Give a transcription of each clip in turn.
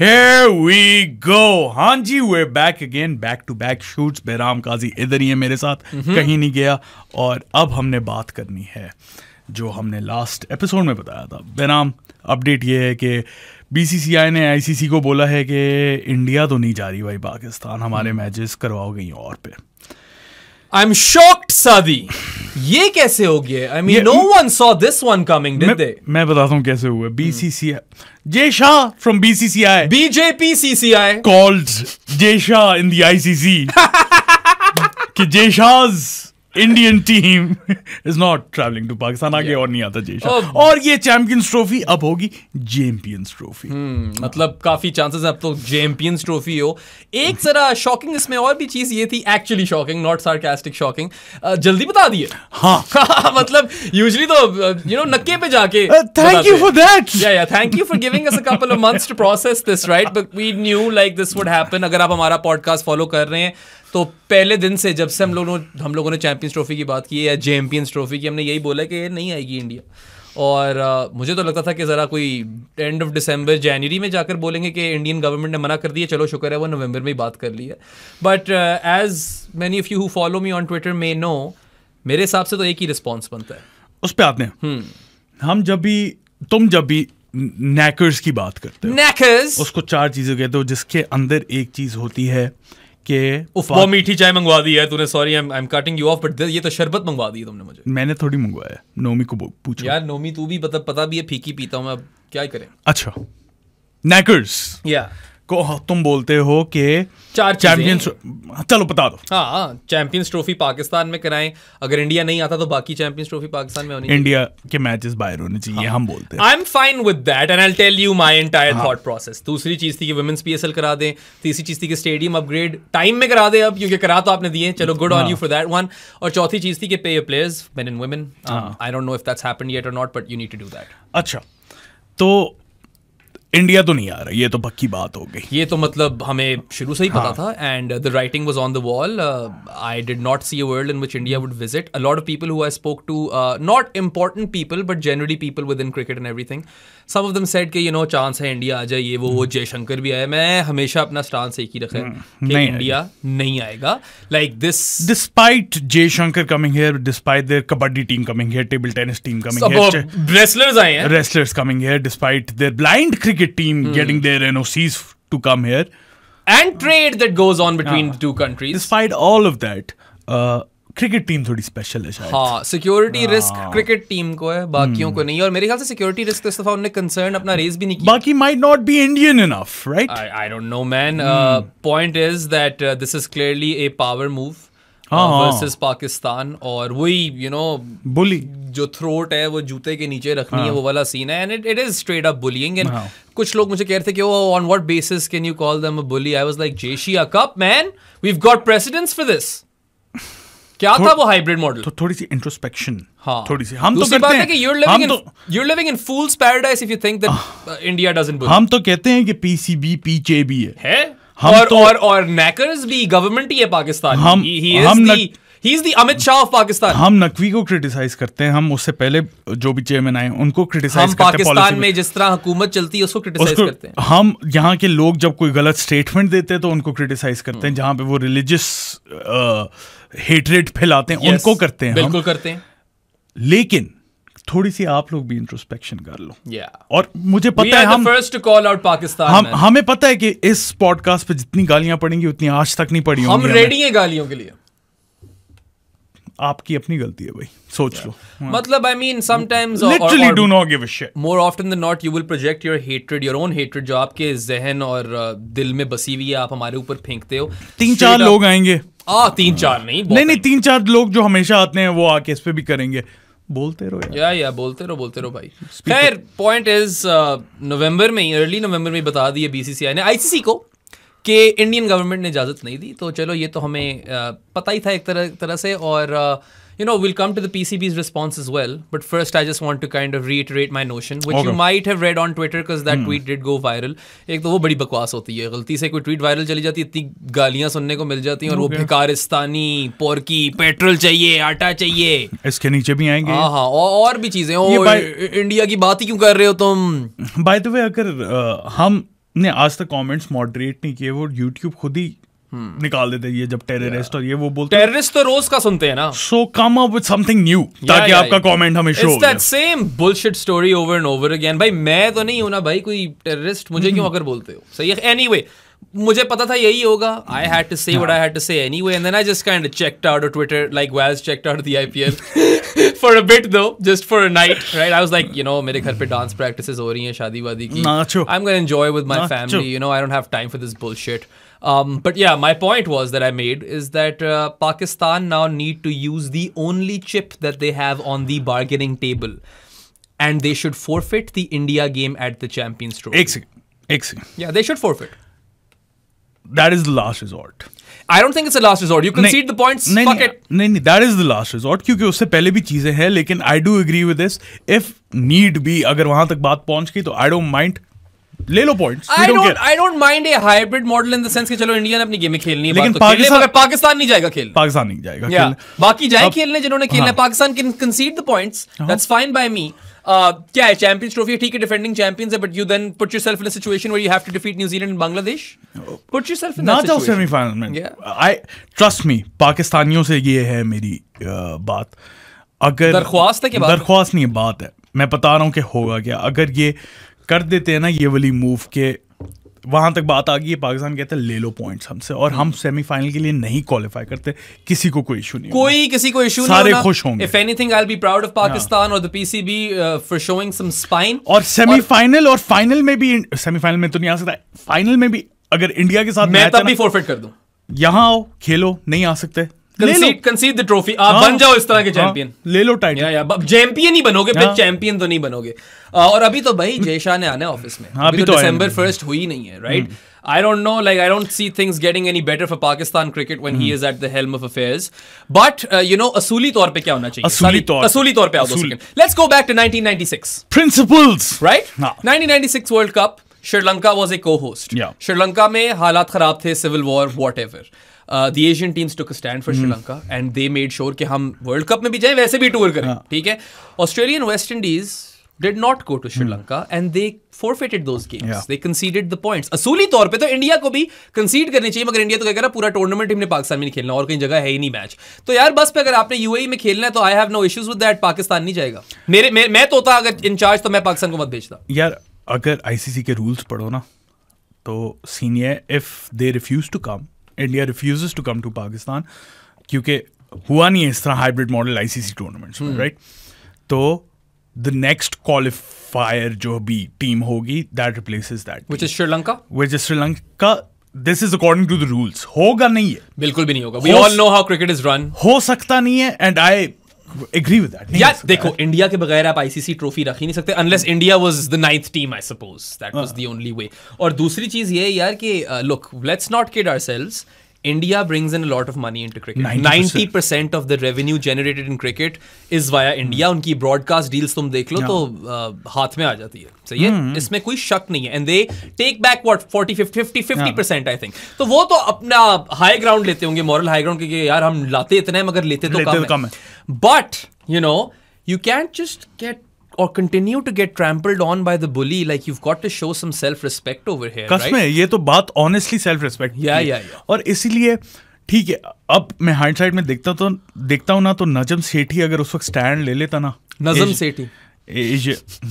Here we go. हाँ जी, we're back again, back to back shoots. Bahram काजी इधर ही है मेरे साथ, कहीं नहीं गया. और अब हमने बात करनी है जो हमने लास्ट एपिसोड में बताया था. बहराम, अपडेट ये है कि बीसीसीआई ने आईसीसी को बोला है कि इंडिया तो नहीं जा रही भाई पाकिस्तान, हमारे मैचेस करवाओ कहीं और पे. I'm shocked, Sadi. ये कैसे हो गया? I mean, no one saw this one coming, did they? मैं बताता हूँ कैसे हुआ. BCCI, Jay Shah from BCCI, BJP CCI called Jay Shah in the ICC कि Jay Shah's Indian team is not traveling to Pakistan. आगे और नहीं आता Jay Shah. और ये Champions Trophy अब होगी Champions Trophy. मतलब काफी chances हैं अब तो Champions Trophy हो. एक जरा shocking इसमें और भी चीज ये थी, actually shocking, not sarcastic shocking. जल्दी बता दिए. हाँ. मतलब usually तो you know नक्के पे जाके. Thank you for that. Yeah. Thank you for giving us a couple of months to process this, right? But we knew like this would happen. अगर आप हमारा podcast follow कर रहे हैं तो पहले दिन से, जब से हम लोगों ने चैंपियंस ट्रॉफी की बात की है या चैंपियंस ट्रॉफी की, हमने यही बोला कि ये नहीं आएगी इंडिया. और मुझे तो लगता था कि ज़रा कोई एंड ऑफ दिसंबर जनवरी में जाकर बोलेंगे कि इंडियन गवर्नमेंट ने मना कर दिया, चलो शुक्र है वो नवंबर में ही बात कर ली है. But as many of you who follow me on Twitter में नो, मेरे हिसाब से तो एक ही रिस्पॉन्स बनता है उस पर. आपने तुम जब भी नैकर्स की बात करते हो, नैकर्स उसको चार चीज़ें कहते हो, जिसके अंदर एक चीज़ होती है के वो मीठी चाय मंगवा दी है तूने. Sorry I am cutting you off, but ये तो शरबत मंगवा दी है तुमने मुझे. मैंने थोड़ी मंगवाया, नोमी को पूछो यार. नोमी, तू भी पता भी है फीकी पीता हूँ मैं, अब क्या करें. अच्छा, नैकर्स को तुम बोलते हो कि चार चैंपियंस, चलो बता दो. हाँ, चैंपियंस ट्रॉफी पाकिस्तान में कराएं, अगर इंडिया नहीं आता तो बाकी चैंपियंस ट्रॉफी पाकिस्तान में होनी चाहिए, इंडिया के मैचेस बाहर होने चाहिए, हम बोलते हैं. I am fine with that and I will tell you my entire thought process. दूसरी चीज थी कि वुमेन्स पीएसएल करा दें. तीसरी चीज थी कि स्टेडियम अपग्रेड टाइम में करा दें अब, क्योंकि करा तो आपने दिए, चलो good on you for that one. और चौथी चीज थी कि pay your players, men and women. I don't know if that's happened yet और not, but you need to do that. अच्छा, तो इंडिया तो नहीं आ रहा, ये तो पक्की बात हो गई. ये तो मतलब हमें शुरू से ही पता था. And the writing was on the wall. I did not see a world in which India would visit. A lot of people who I spoke to, not important people but generally people within cricket and everything, some of them said कि you know chance है India आ जाए, ये वो. जयशंकर भी आया. मैं हमेशा अपना स्टांस एक ही रखा है कि इंडिया नहीं आएगा. Like this, despite Jaishankar coming here, despite their kabaddi team coming here, table tennis team coming here, wrestlers आए हैं, wrestlers coming here, despite their blind cricket team getting their NOCs to come here and trade that goes on between the two countries. Despite all of that, cricket team थोड़ी special है शायद. हाँ, security risk cricket team को है, बाकियों को नहीं. और मेरे ख्याल से सिक्योरिटी रिस्क इस दफा उन्होंने कंसर्न अपना रेज भी नहीं किया. बाकी might not be Indian enough, right? I don't know man. Point is that this is clearly a power move versus Pakistan. और वही यू नो बुली जो थ्रोट है वो जूते के नीचे रखनी है, वो वाला सीन है. And it is straight up bullying. And कुछ लोग मुझे कह रहे थे कि on what basis can you call them a bully. I was like, Asia Cup man, we have got precedence for this. क्या था वो हाइब्रिड मॉडल? तो थोड़ी सी इंट्रोस्पेक्शन. हाँ, थोड़ी सी. हम तो कहते हैं कि you're living in fool's paradise if you think that India doesn't bully. हम तो कहते हैं कि पीसीबी पीचेबी है. और नैकर्स भी गवर्नमेंट ही है Pakistan. he is the Amit Shah of Pakistan. हम नकवी को क्रिटिसाइज करते हैं, हम उससे पहले जो भी चेयरमैन आए उनको क्रिटिसाइज करते हैं. पाकिस्तान में जिस तरह हुकूमत चलती है उसको क्रिटिसाइज करते हैं हम. यहाँ के लोग जब कोई गलत स्टेटमेंट देते हैं तो उनको क्रिटिसाइज करते हैं. जहाँ पे वो रिलीजियस हेटरेट फैलाते हैं उनको करते हैं, बिल्कुल करते हैं. लेकिन थोड़ी सी आप लोग भी इंट्रोस्पेक्शन कर लो. और मुझे पता है हम first to call out Pakistan. हमें पता है कि इस पॉडकास्ट पे जितनी गालियां पड़ेंगी उतनी आज तक नहीं पड़ी होंगी. हम रेडी हैं गालियों के लिए. आपकी अपनी गलती है भाई, सोच लो. मतलब I mean sometimes literally do not give a shit. More often than not you will project your hatred, your own hatred जो आपके जहन और दिल में बसी हुई है, आप हमारे ऊपर फेंकते हो. तीन चार लोग आएंगे. तीन चार नहीं, तीन चार लोग जो हमेशा आते हैं वो आके इस पे भी करेंगे. बोलते रहो यार. या बोलते रहो भाई. खैर, पॉइंट इज नवंबर में ही, अर्ली नवंबर में बता दिए बीसीसीआई ने आईसीसी को कि इंडियन गवर्नमेंट ने इजाज़त नहीं दी. तो चलो, ये तो हमें पता ही था एक तरह से. और you know, we'll come to the PCB's response as well. But first, I just want to kind of reiterate my notion, which you might have read on Twitter because that tweet did go viral. एक तो वो बड़ी बकवास होती है, गलती से कोई tweet viral चली जाती है, इतनी गालियाँ सुनने को मिल जाती हैं. और वो भिकारिस्तानी, पोर्की, पेट्रोल चाहिए, आटा चाहिए, इसके नीचे भी आएंगे. हाँ, और भी चीज़ें. इंडिया की बात ही क्यों कर रहे हो तुम? बाय द वे, अगर हम नहीं, आज तक कमेंट्स मॉडरेट नहीं किए, वो यूट्यूब खुद ही निकाल देते ये जब टेररिस्ट और ये वो बोलते हैं। टेररिस्ट तो रोज का सुनते हैं ना, so come up with something new ताकि आपका कमेंट हमें शो हो। It's that same bullshit story over and over again. भाई मैं तो नहीं हूं ना भाई कोई टेररिस्ट, मुझे क्यों अगर बोलते हो, सही है। एनीवे मुझे पता था यही होगा, I had to say what I had to say anyway and then I just kind of checked out on Twitter like was checked out the IPL for a bit though, just for a night, right. I was like you know मेरे घर पे dance practices हो रही हैं शादी वादी की, I am gonna enjoy with my family, you know I don't have time for this bullshit. But yeah, my point was that I made is that Pakistan now need to use the only chip that they have on the bargaining table, and they should forfeit the India game at the Champions Trophy. Exit. Yeah, they should forfeit. That is the last resort. I don't think it's the last resort. You concede the points. Fuck it. No. That is the last resort. Because उससे पहले भी चीजें हैं, लेकिन I do agree with this. If need be, अगर वहाँ तक बात पहुँच गई, तो I don't mind. ले लो points, I don't mind a hybrid model in the sense कि चलो इंडिया ने अपनी गेम में खेलनी है, लेकिन पाकिस्तान नहीं जाएगा खेल, पाकिस्तान नहीं जाएगा खेल, बाकी जाए खेलने जिन्होंने खेलना है। Pakistan can concede the points, that's fine by me. क्या है चैंपियंस ट्रॉफी, ठीक है डिफेंडिंग चैंपियंस है, but you then put yourself in a situation where you have to defeat New Zealand and Bangladesh, put yourself in that situation. Semifinal में I trust me, पाकिस्तानियों से ये है मेरी बात, अगर दरख्वास्त है कि दरख्वास्त नहीं बात है, मैं बता रहा हूं कि होगा क्या। अगर ये कर देते हैं ना ये वाली मूव के वहां तक बात आ गई है, पाकिस्तान कहता है ले लो पॉइंट्स हमसे और हम सेमीफाइनल के लिए नहीं क्वालिफाई करते, किसी को कोई इशू नहीं, किसी को इशू सारे खुश होंगे। If anything I will be proud of Pakistan और the PCB for showing some spine. और सेमीफाइनल और फाइनल में भी, सेमीफाइनल में तो नहीं आ सकता, फाइनल में भी अगर इंडिया के साथ मैं तब भी फॉरफिट कर दूं, यहां आओ खेलो, नहीं आ सकते कंसीड द ट्रॉफी, आप बन जाओ इस तरह के चैंपियन, ले लो टाइटल। चैंपियन ही बनोगे फिर, चैंपियन तो नहीं बनोगे। और अभी तो भाई जय शाह ने आना है ऑफिस में, अभी तो December 1st हुई नहीं है, right. I don't know, like I don't see things getting any better for Pakistan cricket when he is at the helm of affairs. But you know, असली तौर पे क्या होना चाहिए? असली तौर पे आओ दो second. Let's go back to 1996. Principles, right? 1996 World Cup, Sri Lanka was a co-host. Sri Lanka में हालात खराब थे, civil war, whatever. The Asian teams took a stand for Sri Lanka and they made sure कि हम वर्ल्ड कप में भी जाएं, वैसे भी टूर करें, ठीक है। Australian West Indies did not go to Sri Lanka and they forfeited those games. They conceded the points. असली तौर पे तो इंडिया को भी concede करने चाहिए, मगर इंडिया तो कह रहा पूरा टूर्नामेंट हमने पाकिस्तान में नहीं खेलना और कहीं जगह है ही नहीं मैच। तो यार बस पे अगर आपने UAE में खेलना है तो I have no issues with that, Pakistan नहीं जाएगा। मैं तो होता अगर इंचार्ज तो मैं पाकिस्तान को मत भेजता। यार अगर ICC के रूल्स पढ़ो ना तो senior, if they refuse to come, India refuses to come to Pakistan, क्योंकि हुआ नहीं है इस तरह हाइब्रिड मॉडल ICC टूर्नामेंट्स में, राइट। तो the next qualifier जो भी टीम होगी that replaces that which is Sri Lanka this is according to the rules, होगा नहीं है, बिल्कुल भी नहीं होगा। We all know how cricket is run, हो सकता नहीं है and I agree with that। यार देखो इंडिया के बगैर आप ICC ट्रॉफी रख ही नहीं सकते unless India was the 9th team I suppose that was the only way। और दूसरी चीज ये यार कि look let's not kid ourselves, India brings in a lot of money into cricket. 90% of the revenue generated in cricket is via India. उनकी broadcast deals तुम देख लो तो हाथ में आ जाती है, सही है, इसमें कोई शक नहीं है। And they take back what 40-50% I think. तो वो तो अपना high ground लेते होंगे, moral high ground, क्योंकि यार हम लाते इतने हैं मगर लेते तो कम है। But you know you can't just get or continue to get trampled on by the bully, like you've got to show some self-respect over here, right? कसम है, ये तो बात honestly self-respect है। और इसीलिए ठीक है, अब मैं hindsight में देखता हूँ ना तो नजम सेठी अगर उस वक्त स्टैंड ले लेता ना, नजम सेठी,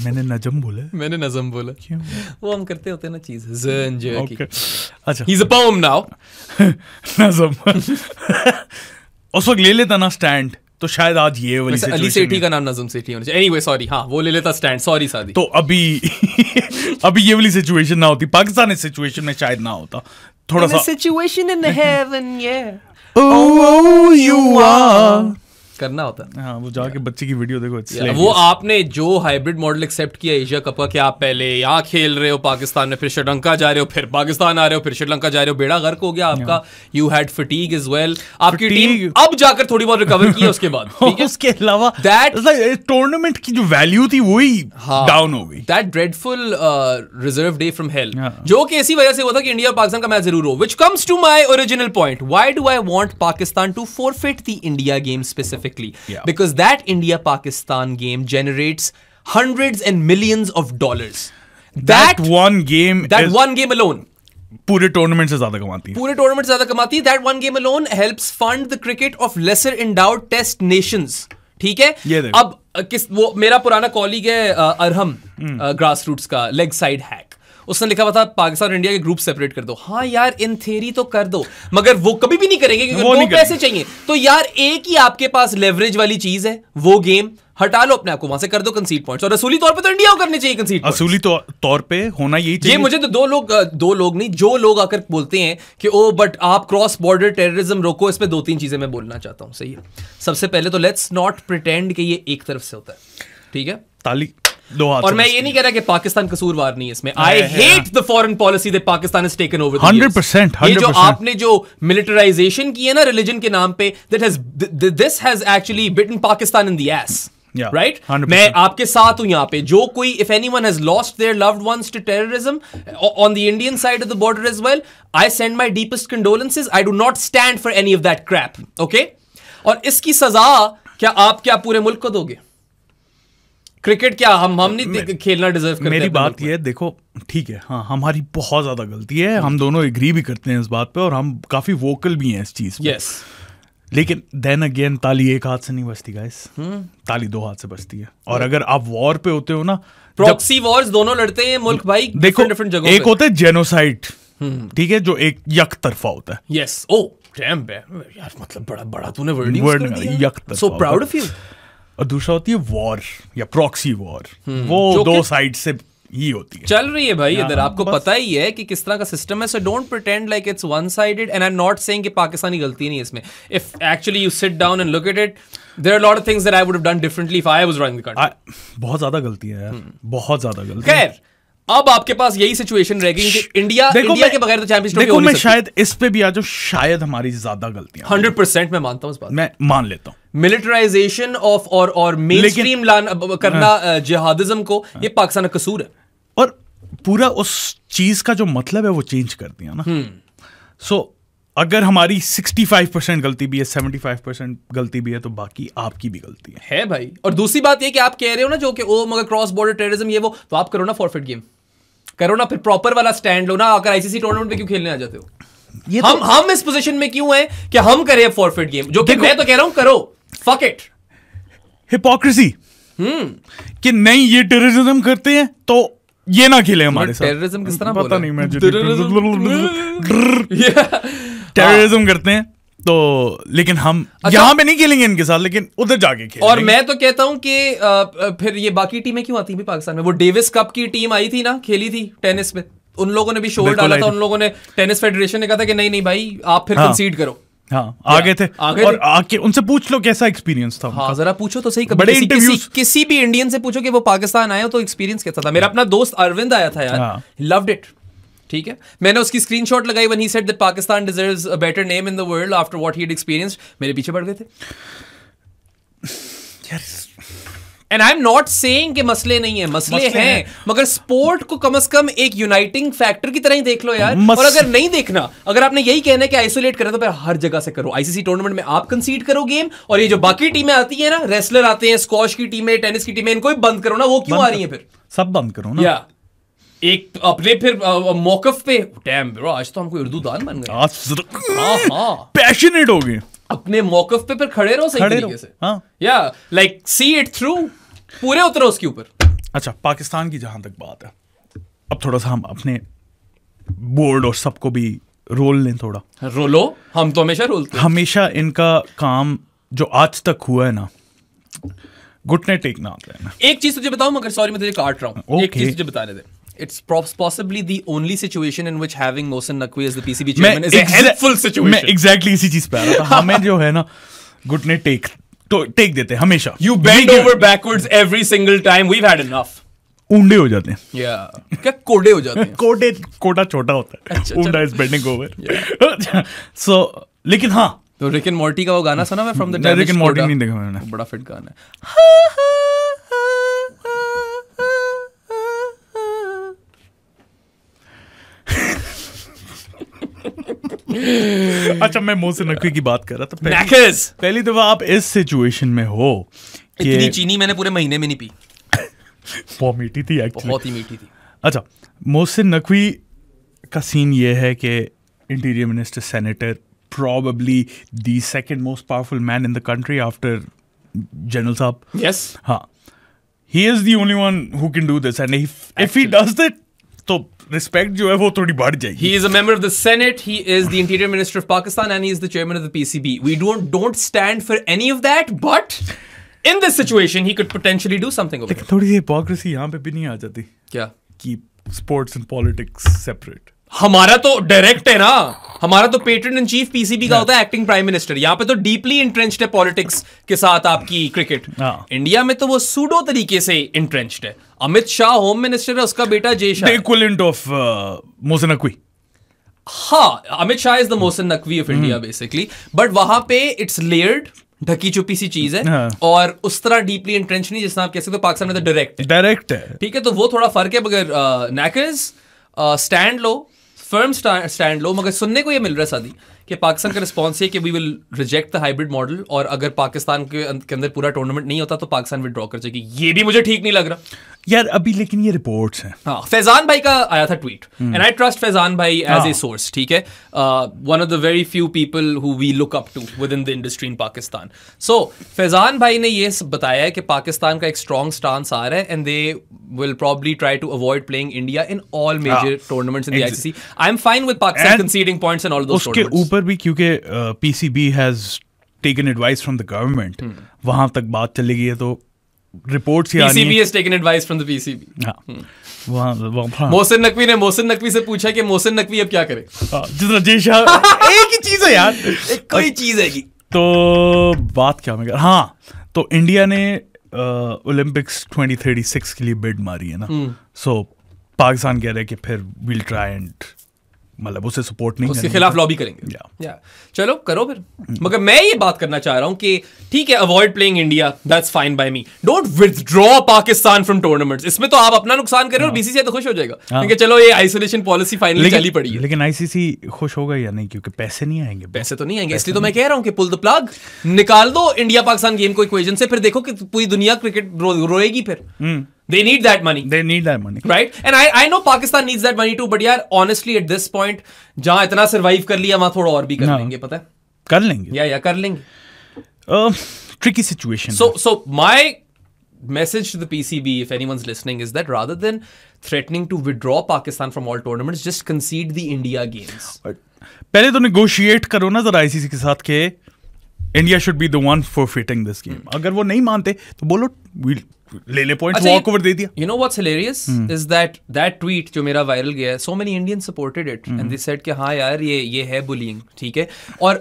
मैंने नजम बोला, मैंने नजम बोला क्यों? वो हम करते होते हैं ना चीज की। अच्छा he's a poem now नजम उस वक्त ले लेता ना स्टैंड तो शायद आज ये वाली सिचुएशन। अली सेठी का नाम नजम सेठी होना चाहिए। एनीवे सॉरी, हाँ वो ले लेता स्टैंड, सॉरी सादी। तो अभी ये वाली सिचुएशन ना होती, पाकिस्तान इस सिचुएशन में शायद ना होता। थोड़ा सा situation in heaven, oh you are करना होता। हाँ वो जाके बच्चे की वीडियो देखो, अच्छी वो आपने जो हाइब्रिड मॉडल एक्सेप्ट किया एशिया कप का, कि आप पहले यहाँ खेल रहे हो पाकिस्तान में, फिर श्रीलंका जा रहे हो, फिर पाकिस्तान आ रहे हो, फिर श्रीलंका जा रहे हो, बेड़ा गर्क हो गया आपका। You had fatigue is well, आपकी टीम अब जाकर थोड़ी बहुत रिकवर की है उसके बाद, उसके अलावा टूर्नामेंट की जो वैल्यू थी वही डाउन हो गई। That dreadful reserve day from hell, जो कि इसी वजह से हुआ था कि इंडिया और पाकिस्तान का मैच जरूर हो। Which comes to my original point, why do I want Pakistan to forfeit the India game specific? Because that India-Pakistan game generates hundreds and millions of dollars. that one game alone पूरे tournament से ज्यादा कमाती है, पूरे tournament से ज्यादा कमाती है. That one game alone helps fund the cricket of lesser endowed test nations. ठीक है, अब किस वो मेरा पुराना कॉलीग है अरहम ग्रास रूट्स का लेग साइड हैक, उसने लिखा हुआ था पाकिस्तान और इंडिया के ग्रुप सेपरेट कर दो. हाँ यार, इन थ्योरी तो कर दो, मगर वो कभी भी नहीं करेंगे क्योंकि वो पैसे चाहिए. तो यार एक ही आपके पास लेवरेज वाली चीज है, वो गेम हटा लो अपने आपको वहां से, कर दो कंसीड पॉइंट्स. और असूली तौर पे तो इंडिया को करने चाहिए कंसीड पॉइंट्स, असूली तौर पे होना यही चाहिए. ये मुझे तो दो लोग नहीं, जो लोग आकर बोलते हैं कि ओ बट आप क्रॉस बॉर्डर टेररिज्म रोको, इसमें दो तीन चीजें मैं बोलना चाहता हूँ. सही है, सबसे पहले तो लेट्स नॉट प्रिटेंड कि ये एक तरफ से होता है. ठीक है, ताली दो हाथ. और मैं ये नहीं कह रहा कि पाकिस्तान कसूरवार नहीं है इसमें. I hate the foreign policy that Pakistan has taken over 100%. ये जो आपने जो मिलिटराइजेशन की है ना रिलीजन के नाम पे, that has this has actually bitten Pakistan in the ass. Right, मैं आपके साथ हूं यहाँ पे. जो कोई if anyone has lost their loved ones to terrorism on the Indian side of the border as well, I send my deepest condolences. I do not stand for any of that crap. Okay, और इसकी सजा क्या आप पूरे मुल्क को दोगे? Cricket क्या हम नहीं खेलना डिजर्व करते? मेरी बात यह है, देखो ठीक है, हाँ हमारी बहुत ज्यादा गलती है, हम दोनों एग्री भी करते हैं इस बात पे और हम काफी वोकल भी हैं इस चीज पे. यस, लेकिन देन अगेन ताली एक हाथ से नहीं बजती गाइस, ताली दो हाथ से बजती है. और अगर आप वॉर पे होते हो ना, प्रॉक्सी वॉर्स दोनों लड़ते हैं मुल्क भाई, देखो डिफरेंट जगहों पे. एक होता है जेनोसाइड, ठीक है, जो एक यक तरफा होता है. यस, ओ डैम यार, मतलब बड़ा बड़ा तूने वर्ड यूज कर दिया, यक तरफा, सो प्राउड ऑफ यू. और दूसरा होती है वॉर या प्रॉक्सी वॉर, वो दो साइड से ही होती है, चल रही है भाई इधर. आपको पता ही है कि किस तरह का सिस्टम है, so don't pretend like it's one sided. And I am not saying कि पाकिस्तानी गलती नहीं है इसमें. If actually you sit down and look at it, there are lot of things that I would have done differently if I was running the country. बहुत ज्यादा गलती है यार, बहुत ज्यादा गलती. खैर, अब आपके पास यही सिचुएशन रह गई कि इंडिया के बगैर तो चैंपियंस ट्रॉफी हो नहीं सकती. शायद इस पे भी आज शायद हमारी ज्यादा गलतियां 100% मैं मानता हूं इस बात, मैं मान लेता हूं. मिलिटराइजेशन ऑफ और मेनस्ट्रीम करना जिहादिज्म को, ये पाकिस्तान का कसूर है. और पूरा उस चीज का जो मतलब है वो चेंज कर दिया ना. सो अगर हमारी 65% गलती भी है, 75% गलती भी है, तो बाकी आपकी भी गलती है भाई. और दूसरी बात ये कि आप कह रहे हो ना जो कि ओ मगर क्रॉस बॉर्डर टेररिज्म ये वो, तो आप करो ना फॉरफिट गेम, करो ना, फिर प्रॉपर वाला स्टैंड लो ना. अगर आईसीसी टूर्नामेंट में क्यों खेलने आ जाते हो? ये तो हम इस पोजीशन में क्यों है कि हम करें फॉरफिट गेम, जो कि मैं तो कह रहा हूं करो, फक इट. हिपोक्रेसी कि नहीं ये टेररिज्म करते हैं तो ये ना खेले हमारे साथ. टेररिज्म किस तरह पता नहीं, मैं टेररिज्म करते हैं तो, लेकिन हम यहां पे नहीं खेलेंगे इनके साथ, लेकिन उधर जाके खेलेंगे. और मैं तो कहता हूं कि फिर ये बाकी टीमें क्यों आती है पाकिस्तान में? वो डेविस कप की टीम आई थी ना, खेली थी टेनिस में, उन लोगों ने भी शोर डाला था. उन लोगों ने, टेनिस फेडरेशन ने कहा था कि नहीं नहीं भाई आप फिर कंसीड करो. हाँ, आगे थे और आके उनसे पूछ लो कैसा एक्सपीरियंस था. हाँ, जरा पूछो तो सही, बड़े इंटरव्यूज. किसी भी इंडियन से पूछो कि वो पाकिस्तान आया तो एक्सपीरियंस कैसा था. मेरा अपना दोस्त अरविंद आया था यार, लव्ड इट. ठीक है, मैंने उसकी स्क्रीनशॉट लगाई when he said that Pakistan deserves a better name in the world after what he had experienced. मेरे पीछे पड़ गए थे and I am not saying कि मसले नहीं है, मसले हैं मगर स्पोर्ट को कम से कम एक यूनाइटिंग फैक्टर की तरह ही देख लो यार. और अगर नहीं देखना, अगर आपने यही कहना है कि आइसोलेट करना, तो फिर हर जगह से करो. आईसीसी टूर्नामेंट में आप कंसीड करो गेम, और ये जो बाकी टीमें आती है ना, रेसलर आते हैं, स्कॉश की टीमें, टेनिस की टीमें, इनको भी बंद करो ना. वो क्यों आ रही है? फिर सब बंद करो ना एक अपने फिर मौकफ पे. डैम ब्रो, आज तो हम कोई उर्दू दान बन गए. हाँ, पैशनेट हो गए अपने मौकफ पे, फिर खड़े रहो सही तरीके से. हाँ या लाइक सी इट थ्रू, पूरे उतरो उसके ऊपर. अच्छा, पाकिस्तान की जहां तक बात है, अब थोड़ा सा हम अपने बोर्ड और सबको भी रोल लें थोड़ा. रोलो, हम तो हमेशा रोलते हैं. हमेशा इनका काम जो आज तक हुआ है ना, घुटने टेकना आता है ना. एक चीज तुझे बताऊं मगर, सॉरी मैं तुझे काट रहा हूँ, एक चीज तुझे बताने दे. It's possibly the only situation in which having Mohsin Naqvi as the PCB chairman is a helpful situation. मैं exactly इसी चीज पे आ रहा था. हमें जो है ना घुटने टेक देते हैं हमेशा. You bend over backwards every single time. We've had enough. ऊंडे हो जाते हैं. Yeah. क्या कोडे हो जाते हैं? कोडे, कोडा छोटा होता है. ऊंडा is bending over. So लेकिन हाँ. तो रिक एंड मॉर्टी का वो गाना सुना मैं, from the Rick and Morty नहीं देखा मैंने. बड़ा फिट गाना है. अच्छा, मैं मोहसिन नकवी की बात कर रहा था. पहली दफा आप इस सिचुएशन में हो. इतनी चीनी मैंने पूरे महीने में नहीं पी. बहुत मीठी थी, बहुत ही मीठी थी. अच्छा, मोहसिन नकवी का सीन ये है कि interior minister senator, probably the second most powerful man in the country after General Saab. Yes. Haan. He is the only one who can do this, and if he does that, toh respect jo hai wo thodi badh jayegi. He is a member of the Senate. He is the Interior Minister of Pakistan, and he is the Chairman of the PCB. We don't stand for any of that, but in this situation, he could potentially do something over it. थोड़ी सी hypocrisy यहाँ पे भी नहीं आ जाती? क्या? Keep sports and politics separate. हमारा तो direct है ना, हमारा तो पेटर्न इन चीफ पीसीबी का होता है एक्टिंग प्राइम मिनिस्टर, यहाँ पे तो डीपली इंट्रेंच्ड है पॉलिटिक्स के साथ आपकी क्रिकेट. इंडिया में तो वो सूडो तरीके से इंट्रेंच्ड है. अमित शाह होम मिनिस्टर है, उसका बेटा जय शाह इक्विवेलेंट ऑफ मोहसिन नकवी. हाँ, Amit Shah is the Mohsin Naqvi of India basically, but वहां पे इट्स लेयर्ड, ढकी चुपी सी चीज है. हाँ. और उस तरह डीपली इंट्रेंच नहीं जिसमें आप कह सकते हो. पाकिस्तान में तो डायरेक्ट है, ठीक है, तो वो थोड़ा फर्क है. मगर नैकर्स स्टैंड लो, फर्म स्टैंड लो. मगर सुनने को ये मिल रहा है सादी कि पाकिस्तान का रिस्पॉन्स ये कि we will reject the hybrid model, और अगर पाकिस्तान के अंदर पूरा टूर्नामेंट नहीं होता तो पाकिस्तान विथड्रॉ कर जाएगी. ये भी मुझे ठीक नहीं लग रहा यार अभी, लेकिन ये रिपोर्ट्स हैं. हाँ, फैजान भाई का आया था tweet, and I trust Faizan भाई एज ए सोर्स, ठीक है, one of the very few people who we look up to within the industry in Pakistan. So Faizan भाई ने ये बताया है कि पाकिस्तान का एक स्ट्रॉन्ग स्टांस आ रहा है, and they will probably try to avoid playing India in all major tournaments in the ICC. I am fine with Pakistan conceding points in all those tournaments. उसके ऊपर भी क्योंकि PCB has taken advice from the government, वहां तक बात चलेगी है. तो reports PCB has taken advice from the PCB. हां, मोहसिन नकवी ने मोहसिन नकवी से पूछा कि मोहसिन नकवी अब क्या करे. जितना जय शाह एक ही चीज है यार, एक कोई चीज है. तो बात क्या मैं कर, हां, तो इंडिया ने ओलंपिक्स 2036 के लिए बिड मारी है ना. सो पाकिस्तान कह रहा है कि फिर वी विल ट्राई एंड मतलब उसे सपोर्ट नहीं, उसके खिलाफ लॉबी करेंगे. या चलो करो फिर. मगर मैं ये बात करना चाह रहा हूं कि ठीक है, avoid playing India, that's fine by me. Don't withdraw Pakistan from tournaments. इसमें तो आप अपना नुकसान करें, और बीसीसीआई तो खुश हो जाएगा क्योंकि चलो ये आइसोलेशन पॉलिसी फाइनली चली पड़ी है. लेकिन आईसीसी खुश होगा या नहीं, क्योंकि पैसे नहीं आएंगे. पैसे तो नहीं आएंगे, इसलिए तो मैं कह रहा हूं कि पुल द प्लग, निकाल दो इंडिया पाकिस्तान गेम को इक्वेशन से, फिर देखो कि पूरी दुनिया क्रिकेट रोएगी फिर. They need that money. They need that money. Right? And I know Pakistan needs that money too, but यार honestly at this point, जहां इतना survive कर लिया, वहां थोड़ा और भी कर लेंगे, पता है? कर लेंगे. Yeah, कर लेंगे. Tricky situation. So my message to the PCB, if anyone's listening, is that rather than threatening to withdraw Pakistan from all tournaments, just concede the India games. पहले तो negotiate करो ना जरा ICC के साथ के India should be the one forfeiting this game. अगर वो नहीं मानते तो बोलो ले पॉइंट्स, वॉक ओवर दे दिया. You know what's hilarious is that tweet जो मेरा वायरल गया है, so many Indian supported it and they said कि हाँ यार ये है बुलिंग, ठीक है.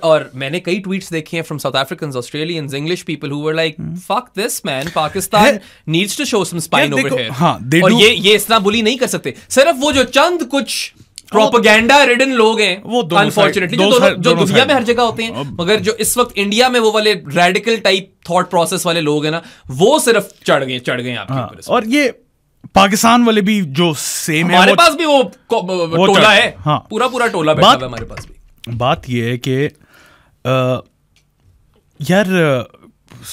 और मैंने कई ट्वीट्स देखे हैं from South Africans, Australians, English people who were like fuck this man, Pakistan needs to show some spine over here. हां, और ये इतना बुली नहीं कर सकते. सिर्फ वो जो चंद कुछ प्रोपेगेंडा रिडन लोग हैं अनफॉर्चुनेटली, जो दुनिया में हर जगह होते हैं, मगर जो इस वक्त इंडिया में वो वाले रेडिकल टाइप थॉट प्रोसेस वाले लोग हैं ना, वो सिर्फ चढ़ गए आपके ऊपर. और ये पाकिस्तान वाले भी जो सेम है, हमारे पास भी वो टोला है. हाँ, पूरा टोला बैठा है हमारे पास भी. बात ये है कि यार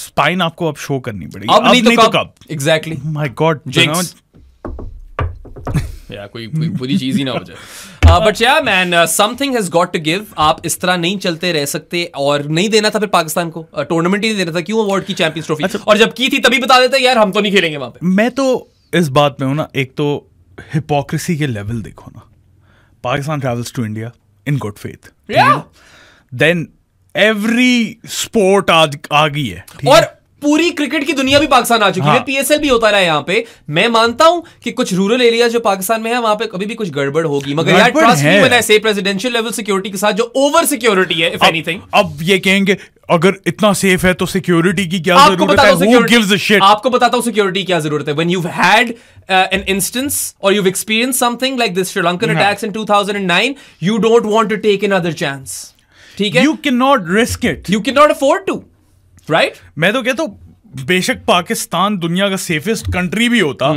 स्पाइन आपको अब शो करनी पड़ेगी, अब नहीं तो कब. एग्जैक्टली, माय गॉड, या कोई बुरी चीज ही ना हो जाए. But yeah man, something has got to give. आप इस तरह नहीं चलते रह सकते. और नहीं देना था फिर पाकिस्तान को टूर्नामेंट ही नहीं देना था. क्यों अवॉर्ड की चैंपियंस ट्रॉफी? अच्छा, और जब की थी तभी बता देते यार हम तो नहीं खेलेंगे वहां पे. मैं तो इस बात में हूं ना, एक तो हिपोक्रेसी के लेवल देखो ना. Pakistan travels to India in good faith, then every sport आज आ गई है, और पूरी क्रिकेट की दुनिया भी पाकिस्तान आ चुकी है. पीएसएल भी होता रहा है यहाँ पे. मैं मानता हूं कि कुछ रूरल एरिया जो पाकिस्तान में है वहां पे कभी भी कुछ गड़बड़ होगी, मगर यार ट्रस्ट मी व्हेन आई से प्रेसिडेंशियल लेवल सिक्योरिटी के साथ जो ओवर सिक्योरिटी है, इफ एनीथिंग. अब ये कहेंगे अगर इतना सेफ है तो सिक्योरिटी की क्या जरूरत है? Who gives a shit? आपको बताता हूं सिक्योरिटी क्या जरूरत है. When you've had an instance or you've experienced something like this Sri Lankan attacks in 2009, you don't want to take another chance. ठीक है? You cannot risk it. You cannot afford to. Right? मैं तो कहता हूं बेशक पाकिस्तान दुनिया का safest country भी होता,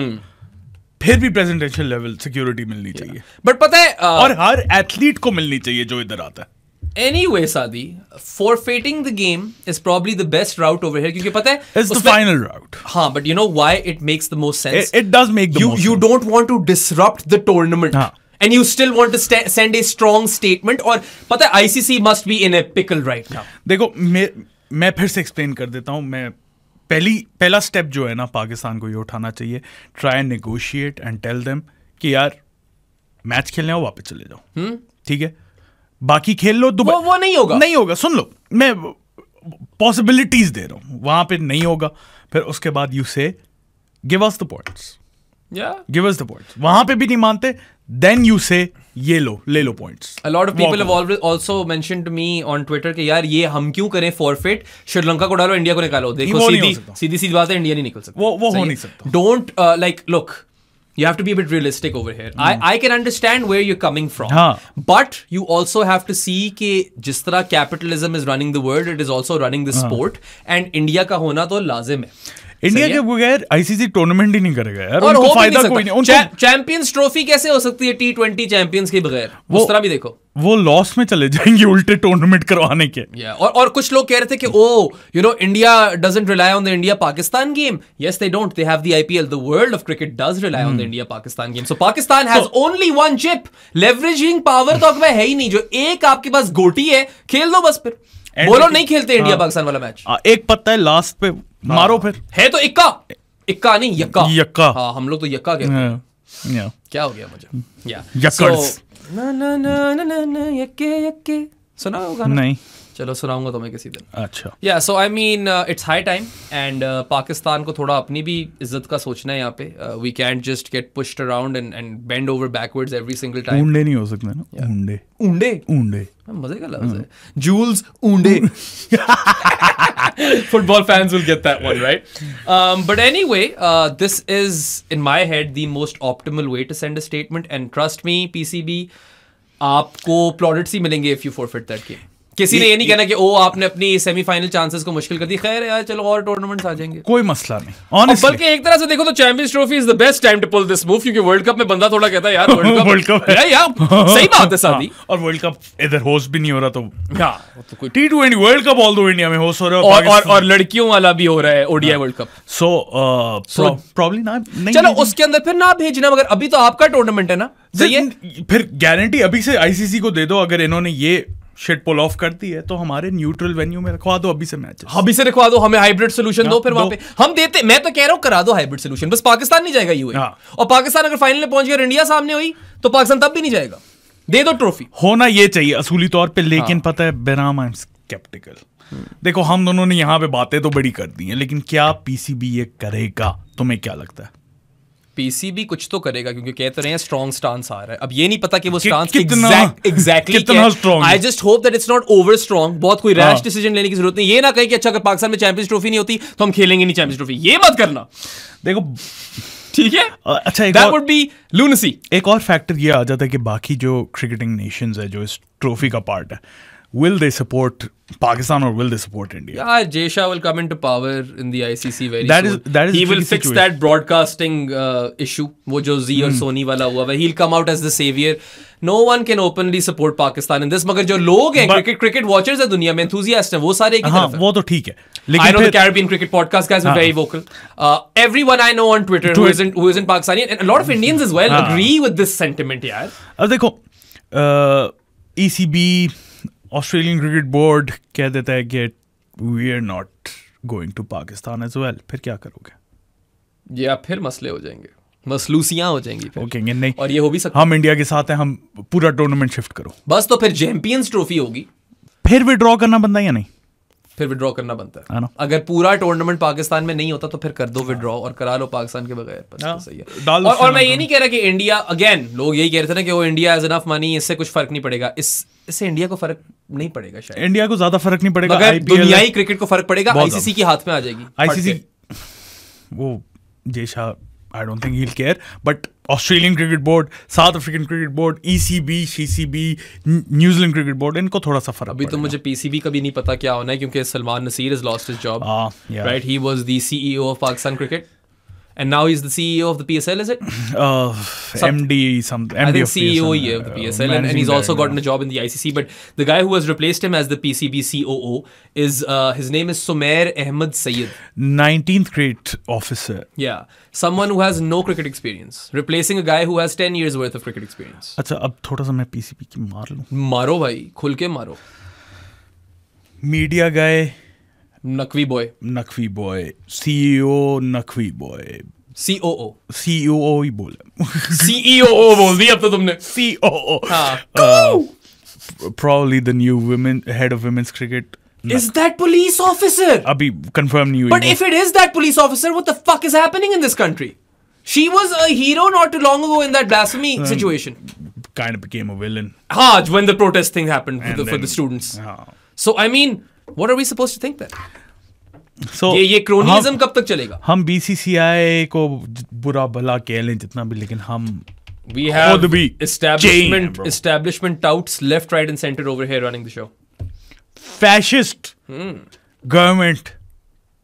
फिर भी प्रेसिडेंशियल लेवल सिक्योरिटी मिलनी चाहिए. बट पता है और हर एथलीट को मिलनी चाहिए जो इधर आता है. Anyway, Saadi, forfeiting the game is probably the best route over here. Because you know, it's the final route. Haan, but you know why it makes the most sense? It does make the most sense. You don't want to disrupt the tournament. Haan. And you still want to send a strong statement. And ICC must be in a pickle right now. Look, मैं फिर से explain कर देता हूँ. मैं पहला step जो है ना, पाकिस्तान को ये उठाना चाहिए. Try and negotiate and tell them कि यार मैच खेलने आओ, वापस चले जाओ. ठीक है, बाकी खेल लो. वो नहीं होगा, नहीं होगा. सुन लो, मैं पॉसिबिलिटीज दे रहा हूँ. वहां पे नहीं होगा. फिर उसके बाद you say give us the points. Give us the points. वहाँ पे भी नहीं मानते. Then you say ये लो, ले लो points. A lot of people have also mentioned to me on Twitter कि यार ये हम क्यों करें forfeit? श्रीलंका को डालो, इंडिया को निकालो. देखो सीधी बात है, इंडिया नहीं निकल सकता. वो हो नहीं सकता. Don't like look. You have to be a bit realistic over here. I can understand where you're coming from. Haan. But you also have to see कि जिस तरह capitalism is running the world, it is also running the sport. And India का होना तो लाजिम है. India के बगैर आईसीसी टूर्नामेंट ही नहीं करेगा यार. और उनको फायदा कोई नहीं. चैंपियंस ट्रॉफी कैसे हो सकती है T20 चैंपियंस के बगैर? उस तरह भी देखो, वो लॉस में चले जाएंगे उल्टे टूर्नामेंट करवाने के. और कुछ लोग कह रहे थे कि oh you know India doesn't rely on the India Pakistan game. Yes they don't. They have the IPL. The world of cricket does rely on the India Pakistan game. So Pakistan has only one chip. Leveraging power तो अब है ही नहीं. जो एक आपके पास गोटी है, खेल दो बस. फिर बोलो नहीं खेलते इंडिया पाकिस्तान वाला मैच. एक पत्ता है लास्ट पे, मारो. फिर है तो इक्का. इक्का नहीं, यक्का. यक्का. हाँ, हम लोग तो यक्का कहते हैं. क्या हो गया मुझे? यक्कर्स. सुना होगा नहीं? चलो सुनाऊंगा तो मैं किसी दिन. अच्छा. Yeah so I mean it's high time. And Pakistan को थोड़ा अपनी भी इज्जत का सोचना है यहाँ पे. We can't just get pushed around and bend over backwards every single time. ऊंडे नहीं हो सकते ना. ऊंडे ऊंडे ऊंडे मजे का लफ्ज है. Jules ऊंडे. Football fans will get that one right. But anyway, this is in my head the most optimal way to send a statement. And trust me, PCB, आपको plaudits ही मिलेंगे if you forfeit that game. किसी ने ये नहीं कहना कि ओ आपने अपनी सेमीफाइनल चांसेस को मुश्किल कर दी. खैर यार चलो और टूर्नामेंट्स आ जाएंगे, कोई मसला नहीं. बल्कि एक तरह से देखो तो Champions Trophy is the best time to pull this move. क्योंकि वर्ल्ड कप में बंदा थोड़ा कहता है यार वर्ल्ड कप है यार. सही बात है सादी. और वर्ल्ड कप इधर होस्ट भी नहीं हो रहा तो कोई T20 World cup all India में होस्ट हो रहा है. और लड़कियों वाला भी हो रहा है ODI world cup. So probably ना. चलो उसके अंदर फिर ना भेजना, मगर अभी तो आपका टूर्नामेंट है ना. फिर गारंटी अभी से आईसीसी को दे दो. अगर इन्होंने ये शिट पुल ऑफ करती है तो हमारे न्यूट्रल वेन्यू में रखवा दो अभी से मैच. अभी से रखवा दो. हमें हाइब्रिड सोल्यूशन दो. फिर वहां पे हम देते. मैं तो कह रहा हूं करा दो हाइब्रिड सोल्यूशन. बस पाकिस्तान नहीं जाएगा यूए. और पाकिस्तान अगर फाइनल में पहुंच गया और इंडिया सामने हुई तो पाकिस्तान तब भी नहीं जाएगा. दे दो ट्रॉफी. होना ये चाहिए असूली तौर पर. लेकिन पता है बहराम, आई एम स्केप्टिकल. देखो हम दोनों ने यहाँ पे बातें तो बड़ी कर दी है, लेकिन क्या पीसीबी ये करेगा? तुम्हें क्या लगता है? पीसीबी कुछ तो करेगा, क्योंकि कहते रहे हैं स्ट्रॉन्ग स्टांस आ रहा है. अब ये नहीं पता कि वो स्टांस कितना strong. I just hope that it's not over strong. बहुत कोई रैश डिसीजन लेने की जरूरत नहीं. ये ना कहे कि अच्छा अगर पाकिस्तान में चैंपियंस ट्रॉफी नहीं होती तो हम खेलेंगे नहीं चैंपियंस ट्रॉफी. ये मत करना. देखो ठीक है. अच्छा दैट वुड बी लूनेसी. एक और फैक्टर ये आ जाता है कि बाकी जो क्रिकेटिंग नेशंस है जो इस ट्रॉफी का पार्ट है, will they support Pakistan or will they support India? Yeah, Jay Shah will come into power in the ICC very soon. He will fix that broadcasting issue. वो जो Z और Sony वाला हुआ है. He'll come out as the savior. No one can openly support Pakistan in this. मगर जो लोग हैं, cricket watchers हैं दुनिया में, enthusiasts हैं, वो सारे एक ही तरफ हैं. वो तो ठीक है. I know the Caribbean cricket podcast guys are very vocal. Everyone I know on Twitter who isn't Pakistani, and a lot of Indians as well agree with this sentiment यार. अब देखो ECB, ऑस्ट्रेलियन क्रिकेट बोर्ड कह देता है कि we are not going to Pakistan as well. फिर क्या करोगे? या फिर मसले हो जाएंगे, मसलूसियां हो जाएंगी. ओके नहीं, और ये हो भी सकता है. हम इंडिया के साथ हैं, हम पूरा टूर्नामेंट शिफ्ट करो बस. तो फिर चैंपियंस ट्रॉफी होगी. फिर विड्रॉ करना बनता है या नहीं? फिर विड्रॉ करना बनता है. अगर पूरा टूर्नामेंट पाकिस्तान में नहीं होता तो फिर कर दो विड्रॉ और करा लो पाकिस्तान के बगैर. तो सही है. और मैं ये नहीं कह रहा कि इंडिया अगेन, लोग यही कह रहे थे ना कि वो इंडिया हैज इनफ मनी, इससे कुछ फर्क नहीं पड़ेगा. इससे इंडिया को फर्क नहीं पड़ेगा शायद. इंडिया को ज्यादा फर्क नहीं पड़ेगा. दुनियाई क्रिकेट को फर्क पड़ेगा. आईसीसी के हाथ में आ जाएगी. आईसीसी वो Jay Shah, I don't think he will care. But Australian cricket board, South African cricket board, ECB, CCB, New Zealand cricket board, इनको थोड़ा सा फर्क. अभी तो मुझे PCB का भी नहीं पता क्या होना है, क्योंकि Salman Naseer has lost his job. Right, he was the CEO of Pakistan cricket. And now he's the CEO of the PSL, is it? MD I think CEO he of the PSL. And he's also gotten a job in the ICC. But the guy who has replaced him as the PCB COO is, his name is Sumair Ahmed Syed. 19th grade officer. Yeah. Someone who has no cricket experience. Replacing a guy who has 10 years worth of cricket experience. अच्छा, अब थोड़ा सा मैं PCB की मार लूँ. मारो भाई, खुल के मारो. Media guy. Naqvi boy. Naqvi boy. CEO Naqvi boy. COO. COO ही बोला. CEO बोल दिया अब तो तुमने. COO. हाँ. Probably the new women head of women's cricket. Is that police officer? अभी confirm नहीं हुई. But if it is that police officer, what the fuck is happening in this country? She was a hero not too long ago in that blasphemy situation. Kind of became a villain. हाँ, when the protest thing happened for the students. So I mean. What are we supposed to think then? So ये cronyism कब तक चलेगा? हम BCCI को बुरा भला कह लें जितना भी, लेकिन हम we have establishment touts left, right, and center over here running the show. Fascist government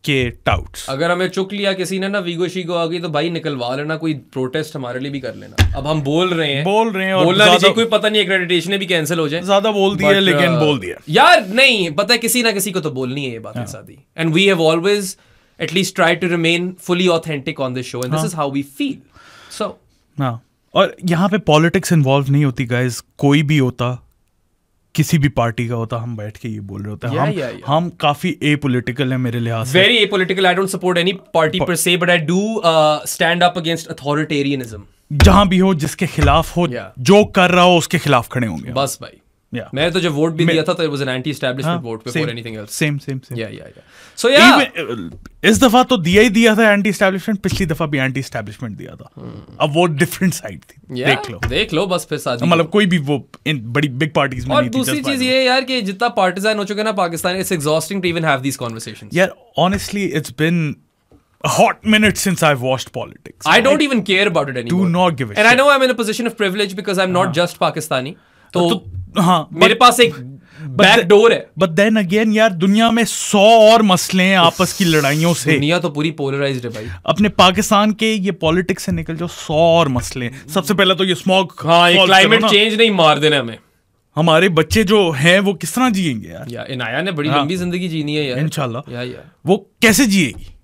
के touts. अगर हमें चुक लिया किसी ने ना, वीगो शीगो आ गई तो भाई निकलवा लेना, कोई प्रोटेस्ट हमारे लिए भी कर लेना. अब हम बोल रहे हैं और बोलना नहीं चाहिए, कोई पता नहीं एक्रेडिटेशन भी कैंसिल हो जाए. ज्यादा बोल दिया लेकिन बोल दिया यार, नहीं पता है, किसी ना किसी को तो बोलनी है ये बातें सादी. And we have always at least try to remain fully authentic on this show and this is how we feel. So और यहाँ पे पॉलिटिक्स इन्वॉल्व नहीं होती गाइज. कोई भी होता, किसी भी पार्टी का होता, हम बैठ के ये बोल रहे होते हैं. हम काफी एपॉलिटिकल हैं मेरे लिहाज से. Very apolitical. I don't support any party पर से, but I do stand up against authoritarianism. जहां भी हो, जिसके खिलाफ हो, जो कर रहा हो उसके खिलाफ खड़े होंगे बस भाई. मैंने तो जो वोट भी दिया था तो it was an anti establishment vote before anything else. Same so yeah इस दफा तो दिया ही दिया था एंटी एस्टैब्लिशमेंट, पिछली दफा भी एंटी एस्टैब्लिशमेंट दिया था. अब वो डिफरेंट साइड थी. देख लो बस फिर शादी, मतलब कोई भी वो इन बड़ी बिग पार्टीज में नहीं थी. और दूसरी चीज ये यार कि जितना पार्टीजन हो चुके ना Pakistan, it's exhausting to even have these conversations यार. Honestly it's been a hot minute since I've watched politics. I don't even care about it anymore. Do not give a shit. And I know I'm in a position of privilege because I'm not just Pakistani. तो हाँ, मेरे पास एक back door है. But then again यार, दुनिया में 100 और मसले हैं आपस की लड़ाइयों से. दुनिया तो पूरी पोलराइज्ड है भाई. अपने पाकिस्तान के ये पॉलिटिक्स से निकल जाओ, 100 और मसले हैं. सबसे पहला तो ये स्मॉग, क्लाइमेट चेंज नहीं मार देना हमें. हमारे बच्चे जो हैं वो किस तरह जिएंगे यार? इनाया ने बड़ी लंबी जिंदगी जीनी है यार, इंशाल्लाह. वो कैसे जिएगी?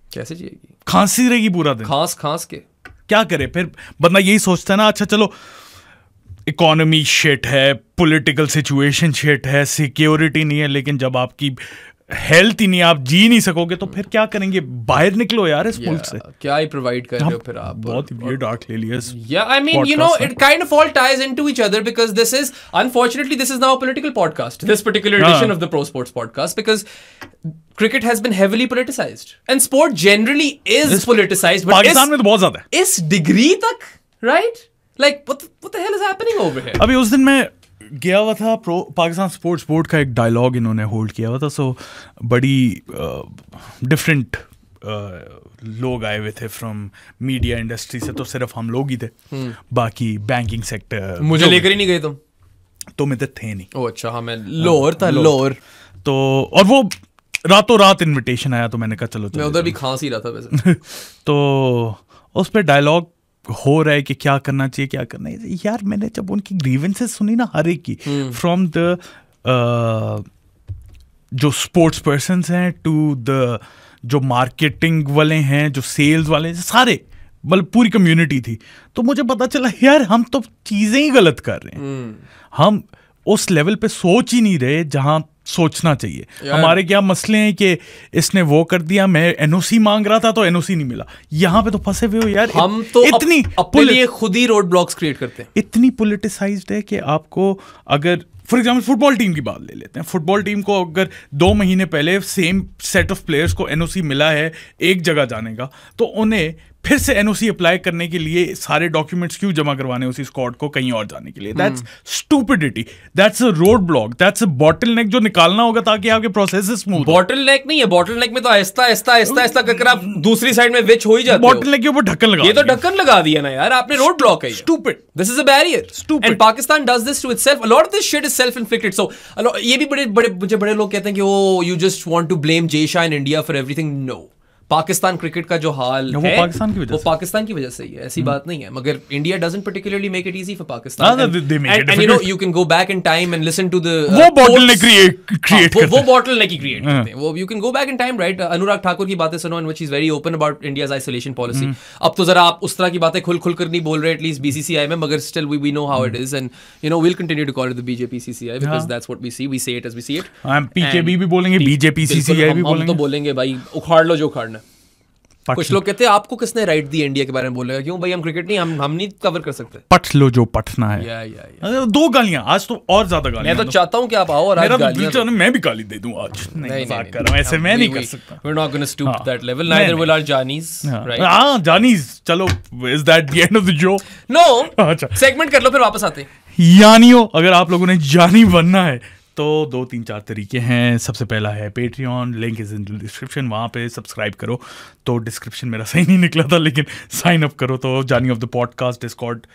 खांसी रहेगी पूरा दिन, खांस के क्या करे? फिर बंदा यही सोचता है ना, अच्छा चलो इकोनॉमी शिट है, पॉलिटिकल सिचुएशन शिट है, सिक्योरिटी नहीं है, लेकिन जब आपकी हेल्थ ही नहीं, आप जी नहीं सकोगे तो फिर क्या करेंगे? बाहर निकलो यार इस मुल्क से. क्या ही प्रोवाइड कर रहे हो फिर आप? बहुत ही वियर्ड आर्क ले लिया. या I mean you know it kind of all ties into each other because this is unfortunately this is now a political podcast, this particular edition of the pro sports podcast, because cricket has been heavily politicized and sport generally is politicized, but Pakistan में तो बहुत ज्यादा है इस degree तक, right? Like what the hell is happening over here? अभी उस दिन मैं गया हुआ था, पाकिस्तान स्पोर्ट्स बोर्ड का एक डायलॉग इन्होंने होल्ड किया हुआ था. सो बड़ी डिफरेंट लोग आए हुए थे फ्रॉम मीडिया इंडस्ट्री से, तो सिर्फ हम लोग ही थे. बाकी बैंकिंग सेक्टर मुझे लेकर ही नहीं गए. तुम इधर थे नहीं? ओह अच्छा, हाँ मैं लोअर था. तो और वो रातों रात इन्विटेशन आया तो मैंने कहा चलो. मैं उधर भी खांस ही रहा था वैसे. तो उस पर डायलॉग हो रहा है कि क्या करना चाहिए, क्या करना है यार. मैंने जब उनकी ग्रीवेंसेस सुनी ना हर एक की, फ्रॉम द जो स्पोर्ट्स पर्सन हैं टू द जो मार्केटिंग वाले हैं, जो सेल्स वाले, सारे मतलब पूरी कम्युनिटी थी. तो मुझे पता चला यार हम तो चीज़ें ही गलत कर रहे हैं. हम उस लेवल पे सोच ही नहीं रहे जहाँ सोचना चाहिए. हमारे क्या मसले हैं कि इसने वो कर दिया, मैं एनओसी मांग रहा था तो एनओसी नहीं मिला. यहाँ पे तो फंसे हुए हो यार. हम तो इतनी अपने लिए खुद ही रोड ब्लॉक्स क्रिएट करते हैं. इतनी पॉलिटिसाइज्ड है कि आपको, अगर फॉर एग्जांपल फुटबॉल टीम की बात ले लेते हैं, फुटबॉल टीम को अगर 2 महीने पहले सेम सेट ऑफ प्लेयर्स को एनओसी मिला है एक जगह जाने का, तो उन्हें फिर से एनओसी अप्लाई करने के लिए सारे डॉक्यूमेंट्स क्यों जमा करवाने उसी स्क्वाड को कहीं और जाने के लिए? That's stupidity, that's a road block, that's a bottle नेक जो निकालना होगा ताकि आपके प्रोसेस स्मूथ. बॉटल नेक नहीं है, बॉटल नेक में तो आहिस्ता करके आप दूसरी साइड में विच हो ही जाते हो. बॉटल नेक के ऊपर ढक्कन लगा, ये तो ढक्कन लगा दिया ना यार आपने. रोड ब्लॉक है, stupid, this is a barrier, stupid. And Pakistan does this to itself, a lot of this shit is self inflicted. So ये भी बड़े बड़े मुझे बड़े लोग कहते हैं कि oh you just want to blame Jay Shah in India for everything. No Pakistan cricket का जो हाल है वो पाकिस्तान की वजह से ही है, ऐसी बात नहीं है, मगर India doesn't particularly make it easy for Pakistan and you know you can go back in time and listen to the वो बॉटलनेक ही क्रिएट करते हैं, वो you can go back in time right. Anurag Thakur की बातें सुनो and which is very open about India's isolation policy. अब तो जरा आप उस तरह की बातें खुल खुल कर नहीं बोल रहे एटलीस्ट बीसीसीआई में, मगर still we know how it is and you know will continue to call it the BJPCCI because that's what we see it as we see it. हम पीकेबी भी बोलेंगे, बीजेपीसीसीआई भी बोलेंगे, तो बोलेंगे भाई उखाड़ लो जो उखाड़ना। कुछ लोग कहते हैं आपको किसने राइट दी इंडिया के बारे में बोलेगा, क्यों भाई हम क्रिकेट नहीं हम नहीं कवर कर सकते, पठ लो जो पठना है। या, या, या। दो गालियां आज तो और ज्यादा गालियां, मैं तो चाहता हूं कि आप आओ और आज गालियां मैं भी गाली दे दूं आज, नहीं बात कर रहा हूं ऐसे मैं नहीं कर सकता, we are not gonna stoop to that level neither will our जानीज राइट। हां जानीज चलो is that the end of the show? No अच्छा सेगमेंट कर लो फिर वापस आते हैं। यानियों अगर आप लोगों ने जानी बनना है तो 2-3-4 तरीके हैं। सबसे पहला है Patreon, link is in description, वहाँ पे सब्सक्राइब करो। तो डिस्क्रिप्शन मेरा सही नहीं निकला था लेकिन साइन अप करो तो जानी of the podcast Discord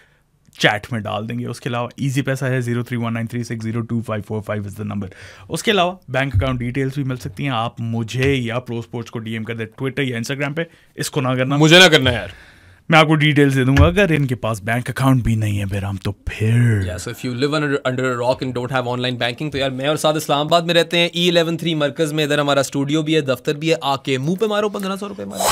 chat में डाल देंगे। उसके अलावा ईजी पैसा है 0319360255 इज द नंबर। उसके अलावा बैंक अकाउंट डिटेल्स भी मिल सकती हैं, आप मुझे या प्रो स्पोर्ट्स को डीएम कर दे ट्विटर या इंस्टाग्राम पे। इसको ना करना, मुझे ना करना यार, मैं आपको डिटेल्स दे दूंगा। अगर इनके पास बैंक अकाउंट भी नहीं है बेहराम तो फिर so if you live under a rock and don't have online banking तो यार मैं और साथ इस्लामाबाद में रहते हैं, E113 मरकज में, इधर हमारा स्टूडियो भी है, दफ्तर भी है, आके मुंह पे मारो 1500 रुपए मारो,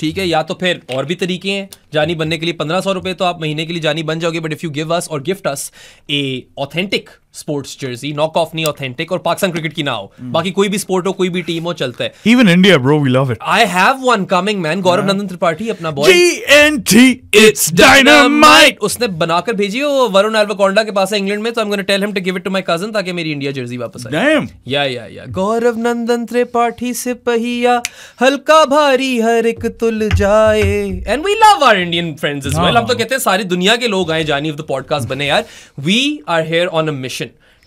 ठीक है। या तो फिर और भी तरीके हैं जानी बनने के लिए, 1500 रुपए तो आप महीने के लिए जानी बन जाओगे, but if you give us और gift us a authentic sports jersey, knock off नहीं ऑथेंटिक, और पाकिस्तान क्रिकेट की ना हो, बाकी कोई भी स्पोर्ट हो कोई भी टीम हो चलता है, even India bro we love it. I have one coming man, Gaurav Nandan Tripathi अपना बॉय GNT इट्स डायनामाइट उसने बनाकर भेजी हो, वरुण एल्वाकोंडा के पास है इंग्लैंड में, तो I am gonna tell him to give it to my cousin ताकि मेरी इंडिया जर्सी वापस आए। या गौरव नंदन त्रिपाठी से पहिया हल्का भारी हर एक तुल जाए and we love our Indian friends as well. हम तो कहते हैं सारी दुनिया के लोग आए जानी ऑफ द पॉडकास्ट बने यार। We are here on a mission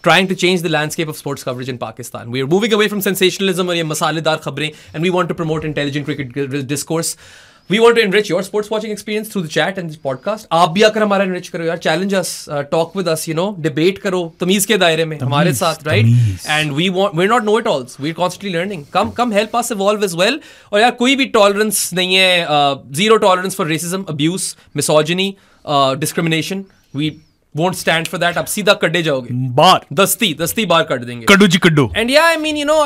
trying to change the landscape of sports coverage in Pakistan. We are moving away from sensationalism और ये मसालेदार खबरें and we want to promote intelligent cricket discourse. We want to enrich your sports watching experience through the chat and this podcast. आप भी आकर हमारा enrich करो यार, challenge us, talk with us, you know, debate करो तमीज़ के दायरे में हमारे साथ, right? And we're not know-it-alls. We're constantly learning. Come help us evolve as well. और यार कोई भी tolerance नहीं है, zero tolerance for racism, abuse, misogyny, discrimination. We won't stand for that. आप सीधा कटे जाओगे बार, दस्ती बार कट देंगे, कड्डू जी कड्डू। एंड या I mean you know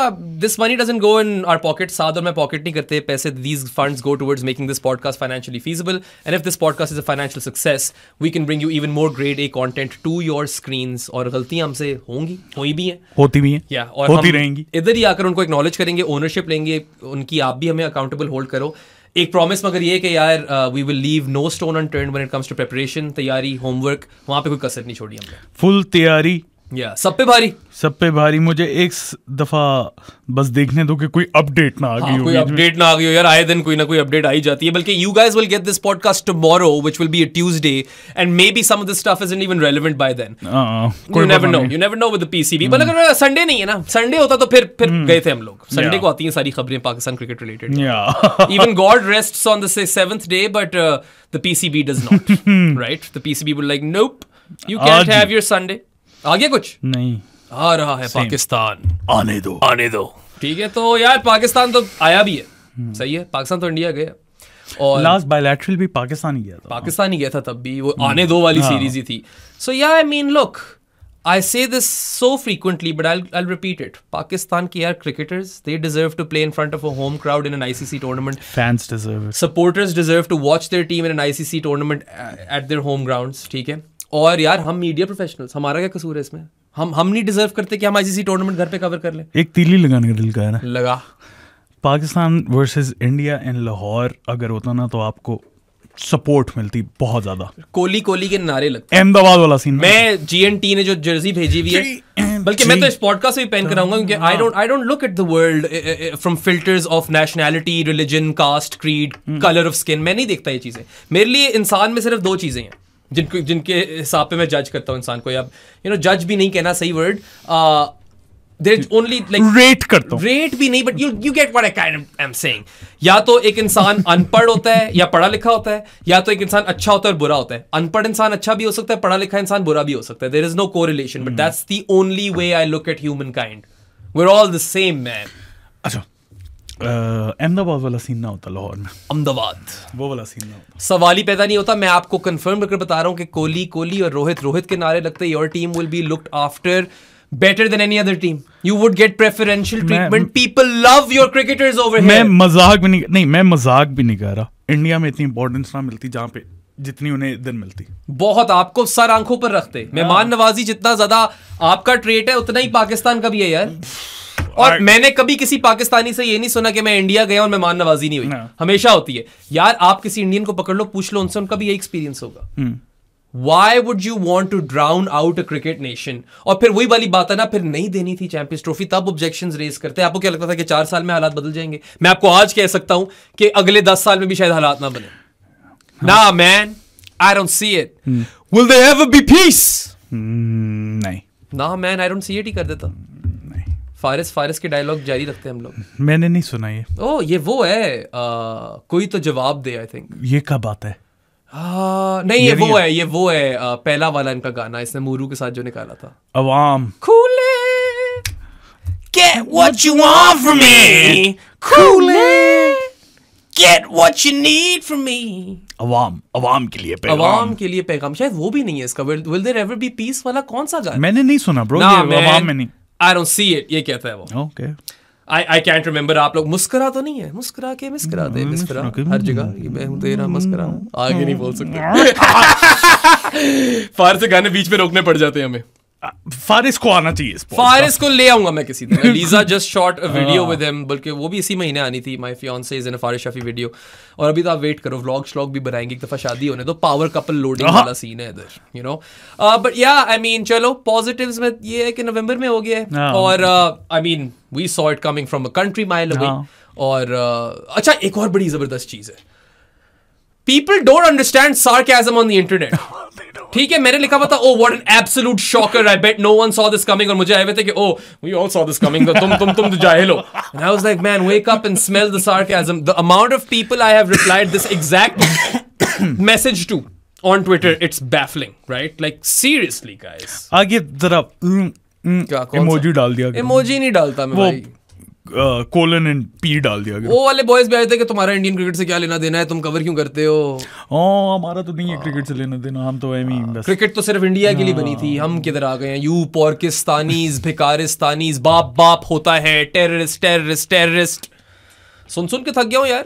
this money doesn't go in our pocket, Saad और मैं पॉकेट नहीं करते पैसे, these funds go towards making this podcast financially feasible and if this podcast is a financial success we can bring you even more grade A content to your screens. और गलतियां हमसे होंगी, हुई भी हैं, होती भी हैं या और होती रहेंगी, इधर ही आकर उनको एक्नॉलेज करेंगे, ओनरशिप लेंगे उनकी, आप भी हमें अकाउंटेबल होल्ड करो। एक प्रॉमिस मगर ये कि यार we will leave no stone unturned when it comes to preparation, तैयारी, होमवर्क, वहाँ पे कोई कसर नहीं छोड़ी हमने, फुल तैयारी। या सब पे भारी मुझे एक दफा बस देखने दो कि कोई अपडेट ना आ गई हो, कोई अपडेट ना आ गई हो यार, आए दिन कोई ना कोई अपडेट आई जाती है। बल्कि you guys will get this podcast tomorrow which will be a Tuesday and may be some of this stuff isn't even relevant by then, you never know with the PCB. But अगर Sunday नहीं है ना, Sunday होता तो फिर गए थे हम लोग, संडे को आती हैं सारी खबरें Pakistan cricket related, even God rests on the 7th day but the PCB does not, right? The PCB would like nope, you can't have your Sunday. आगे कुछ नहीं आ रहा है, पाकिस्तान आने दो, ठीक है? तो यार पाकिस्तान तो आया भी है, सही है, पाकिस्तान तो इंडिया गया और लास्ट बायलैटरल भी पाकिस्तान ही गया था तब भी, वो आने दो वाली सीरीज ही थी। So yeah I mean look I say this so frequently, but I'll repeat it. Pakistan ke yaar cricketers, they deserve to play in front of a home crowd in an ICC tournament. Fans deserve it. Supporters deserve to watch their team in an ICC tournament at their home grounds, ठीक है? और यार हम media professionals, हमारा क्या कसूर है इसमें? हम नहीं डिजर्व करते कि हम आईसीसी टूर्नामेंट घर पे कवर कर लें? एक तीली लगाने का दिल का है ना, लगा। Pakistan versus India in Lahore अगर होता ना तो आपको सपोर्ट मिलती बहुत ज्यादा, कोहली के नारे लगते, अहमदाबाद वाला सीन। मैं GNT ने जो जर्सी भेजी हुई है, बल्कि मैं तो इस पॉडकास्ट में भी पहन कराऊंगा क्योंकि I don't look at the world from filters of nationality, religion, caste, creed, colour of skin. मैं नहीं देखता ये चीजें, मेरे लिए इंसान में सिर्फ दो चीजें हैं जिनके हिसाब पे मैं जज करता हूँ इंसान को, या यू नो जज भी नहीं कहना सही word, there is only like rate करता हूँ, रेट भी नहीं but you get what I kind of I am saying. या तो एक इंसान अनपढ़ होता है या पढ़ा लिखा होता है, या तो एक इंसान अच्छा होता है और बुरा होता है। अनपढ़ इंसान अच्छा भी हो सकता है, पढ़ा लिखा इंसान बुरा भी हो सकता है, there is no correlation, but that's the only way I look at human kind, we are all the same man. अच्छा अहमदाबाद वाला सीन ना होता, लाहौर में अहमदाबाद वो वाला सीन ना होता, सवाल ही पैदा नहीं होता। मैं आपको कंफर्म करके बता रहा हूँ कि कोहली कोहली और रोहित रोहित के नारे लगते हैं। Your team will be looked after better than any other team, you would get preferential treatment, people love your cricketers over here. मैं मजाक भी नहीं, मैं मजाक भी नहीं कर रहा। इंडिया में इतनी इंपॉर्टेंस ना मिलती जहाँ पे जितनी उन्हें दिन मिलती। बहुत आपको सर आंखों पर रखते, मेहमान नवाजी जितना ज्यादा आपका ट्रेट है उतना ही पाकिस्तान का भी है यार। और मैंने कभी किसी पाकिस्तानी से ये नहीं सुना कि मैं इंडिया गया और मेहमान नवाजी नहीं हुई, हमेशा होती है यार। आप किसी इंडियन को पकड़ लो, पूछ लो उनसे, उनका भी यही एक्सपीरियंस होगा। Why would you want to drown out a cricket nation? और फिर वही वाली बात है ना, फिर नहीं देनी थी चैंपियंस ट्रॉफी, तब ऑब्जेक्शंस रेज करते हैं। आपको क्या लगता था कि 4 साल में हालात बदल जाएंगे? मैं आपको आज कह सकता हूं कि अगले 10 साल में भी शायद हालात ना बने। ना man, I don't see it. Will there ever be peace? नहीं ना man, I don't see it ही कर देता। फारिस के डायलॉग जारी रखते हैं हम लोग। मैंने नहीं सुना ये। ओ ये वो है कोई तो जवाब दे, आई थिंक। ये कब आता है? नहीं ये वो है, ये वो है पहला वाला इनका गाना, इसने मोरू के साथ जो निकाला था, अवाम कूले get what you want from me, कूले get what you need from me, अवाम के लिए पैगाम, अवाम के लिए पैगाम। शायद वो भी नहीं है इसका। will there ever be peace वाला कौन सा गाना? मैंने नहीं सुना ब्रो, ये अवाम में नहीं। I don't see it, ये कहता है वो। Okay. I can't remember। आप लोग मुस्करा तो नहीं है? मुस्करा के मिस्करा दे, मिस्करा हर जगह मैं हूँ तेरा मुस्करा, आगे नहीं बोल सकते। फारिस के गाने बीच में रोकने पड़ जाते हैं हमें। फारिस को आना चाहिए, फारिस को ले आऊंगा मैं किसी दिन। Liza just shot a video with him, बल्कि वो भी इसी महीने आनी थी, my fiancee is in a Faris Shafi video. और अभी तो आप वेट करो, व्लॉग श्लॉग भी बनाएंगे, एक दफा शादी होने दो, पावर कपल लोडिंग वाला सीन है इधर, यू नो। बट या आई मीन चलो, पॉजिटिव्स में ये है कि नवंबर में हो गया है, और I mean we saw it coming from a country mile away. और अच्छा एक और बड़ी जबरदस्त चीज है, people don't understand sarcasm on the internet. ठीक है, मैंने लिखा हुआ था oh what an absolute shocker, I bet no one saw this coming. और मुझे आए हुए थे कि oh we all saw this coming, तुम तो जाहिल हो। And I was like man, wake up and smell the sarcasm. The amount of people I have replied this exact message to on Twitter, it's baffling right, like seriously guys. आगे जरा emoji डाल दिया, emoji नहीं डालता मैं भाई, colon and P डाल दिया गया। वो वाले बॉयज भी आए थे कि तुम्हारा इंडियन क्रिकेट से क्या लेना देना है, तुम कवर क्यों करते हो? हमारा तो नहीं है क्रिकेट से लेना देना, हम तो एम ही बस, क्रिकेट तो सिर्फ इंडिया के लिए बनी थी, हम किधर आ गए हैं? यू पाकिस्तानीज भिकारिस्तानीज, बाप बाप होता है, टेररिस्ट टेररिस्ट टेररिस्ट। सुन के थक गया हूँ यार,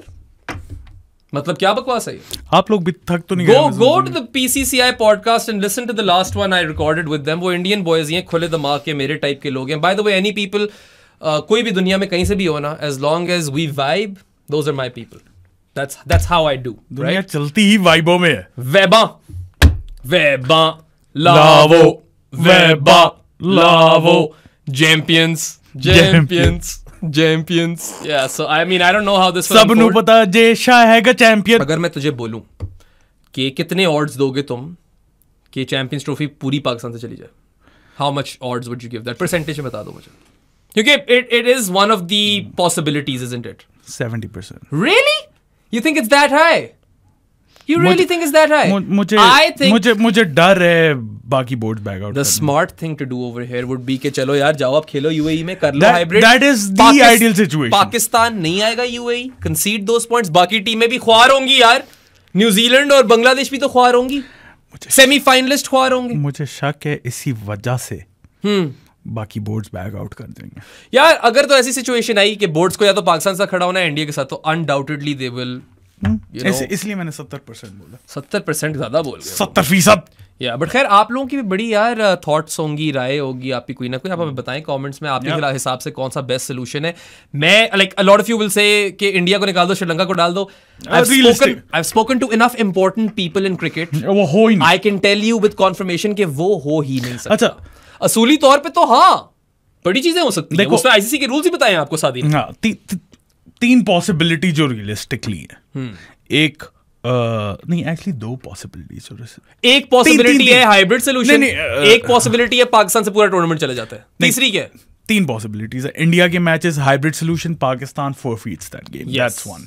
मतलब क्या बकवास है। आप लोग भी थक तो नहीं गए? Go to the PCCI podcast and listen to the last one I recorded with them. वो इंडियन बॉयज ही हैं, खुले दिमाग के, मेरे टाइप के लोग हैं। By the way any people, कोई भी दुनिया में कहीं से भी हो ना, as long as we vibe, those are my people, that's how I do, right? चलती ही वाइबों में है। वेबा वेबा लावो, वेबा लावो, champions champions champions. Yeah so I mean I don't know how this, सब नु पता जय शाह है का चैंपियन। अगर मैं तुझे बोलूं कि कितने ऑड्स दोगे तुम कि चैंपियंस ट्रॉफी पूरी पाकिस्तान से चली जाए, how much odds would you give that? Percentage में बता दो मुझे, क्योंकि it is one of the possibilities, isn't it? 70%। Really you think it's that high? You really think it's that high? मुझे डर है बाकी boards back out. The smart thing to do over here would be के चलो यार जाओ आप खेलो यूएई में, कर लो hybrid, that is the ideal situation. Pakistan नहीं आएगा यूएई, कंसीड दोस पॉइंट्स। बाकी टीमें भी ख्वार होंगी यार, न्यूजीलैंड और बांग्लादेश भी तो ख्वार होंगी, सेमीफाइनलिस्ट ख्वार होंगे। मुझे शक है इसी वजह से बाकी बोर्ड्स बैक आउट कर देंगे यार। अगर तो ऐसी सिचुएशन आई कि बोर्ड्स को या तो पाकिस्तान से खड़ा होना है इंडिया के साथ, तो undoubtedly they will, you know. इसलिए मैंने 70% बोला, 70% ज्यादा बोल गया, 70% या। बट खैर आप लोगों की भी बड़ी यार थॉट्स होंगी, राय होगी आपकी, कोई ना कोई आप हमें बताएं कमेंट्स में आपके हिसाब से कौन सा बेस्ट सोल्यूशन है। मैं like a lot of you will say कि इंडिया को निकाल दो, श्रीलंका को डाल दो। I've spoken to enough important people in cricket, वो हो ही नहीं। I can tell you with confirmation कि वो हो ही नहीं सकता। अच्छा असूली तौर पे तो हाँ बड़ी चीजें हो सकती हैं। उसमें आईसीसी के रूल्स ही बताए आपको सादी ने। हाँ, तीन पॉसिबिलिटी जो रियलिस्टिकली है, एक नहीं एक्चुअली दो पॉसिबिलिटीज। एक पॉसिबिलिटी है हाइब्रिड सॉल्यूशन, एक पॉसिबिलिटी है पाकिस्तान से पूरा टूर्नामेंट चला जाता है, तीसरी क्या है? 3 पॉसिबिलिटीज है। इंडिया के matches hybrid solution, Pakistan forfeits that game, that's one.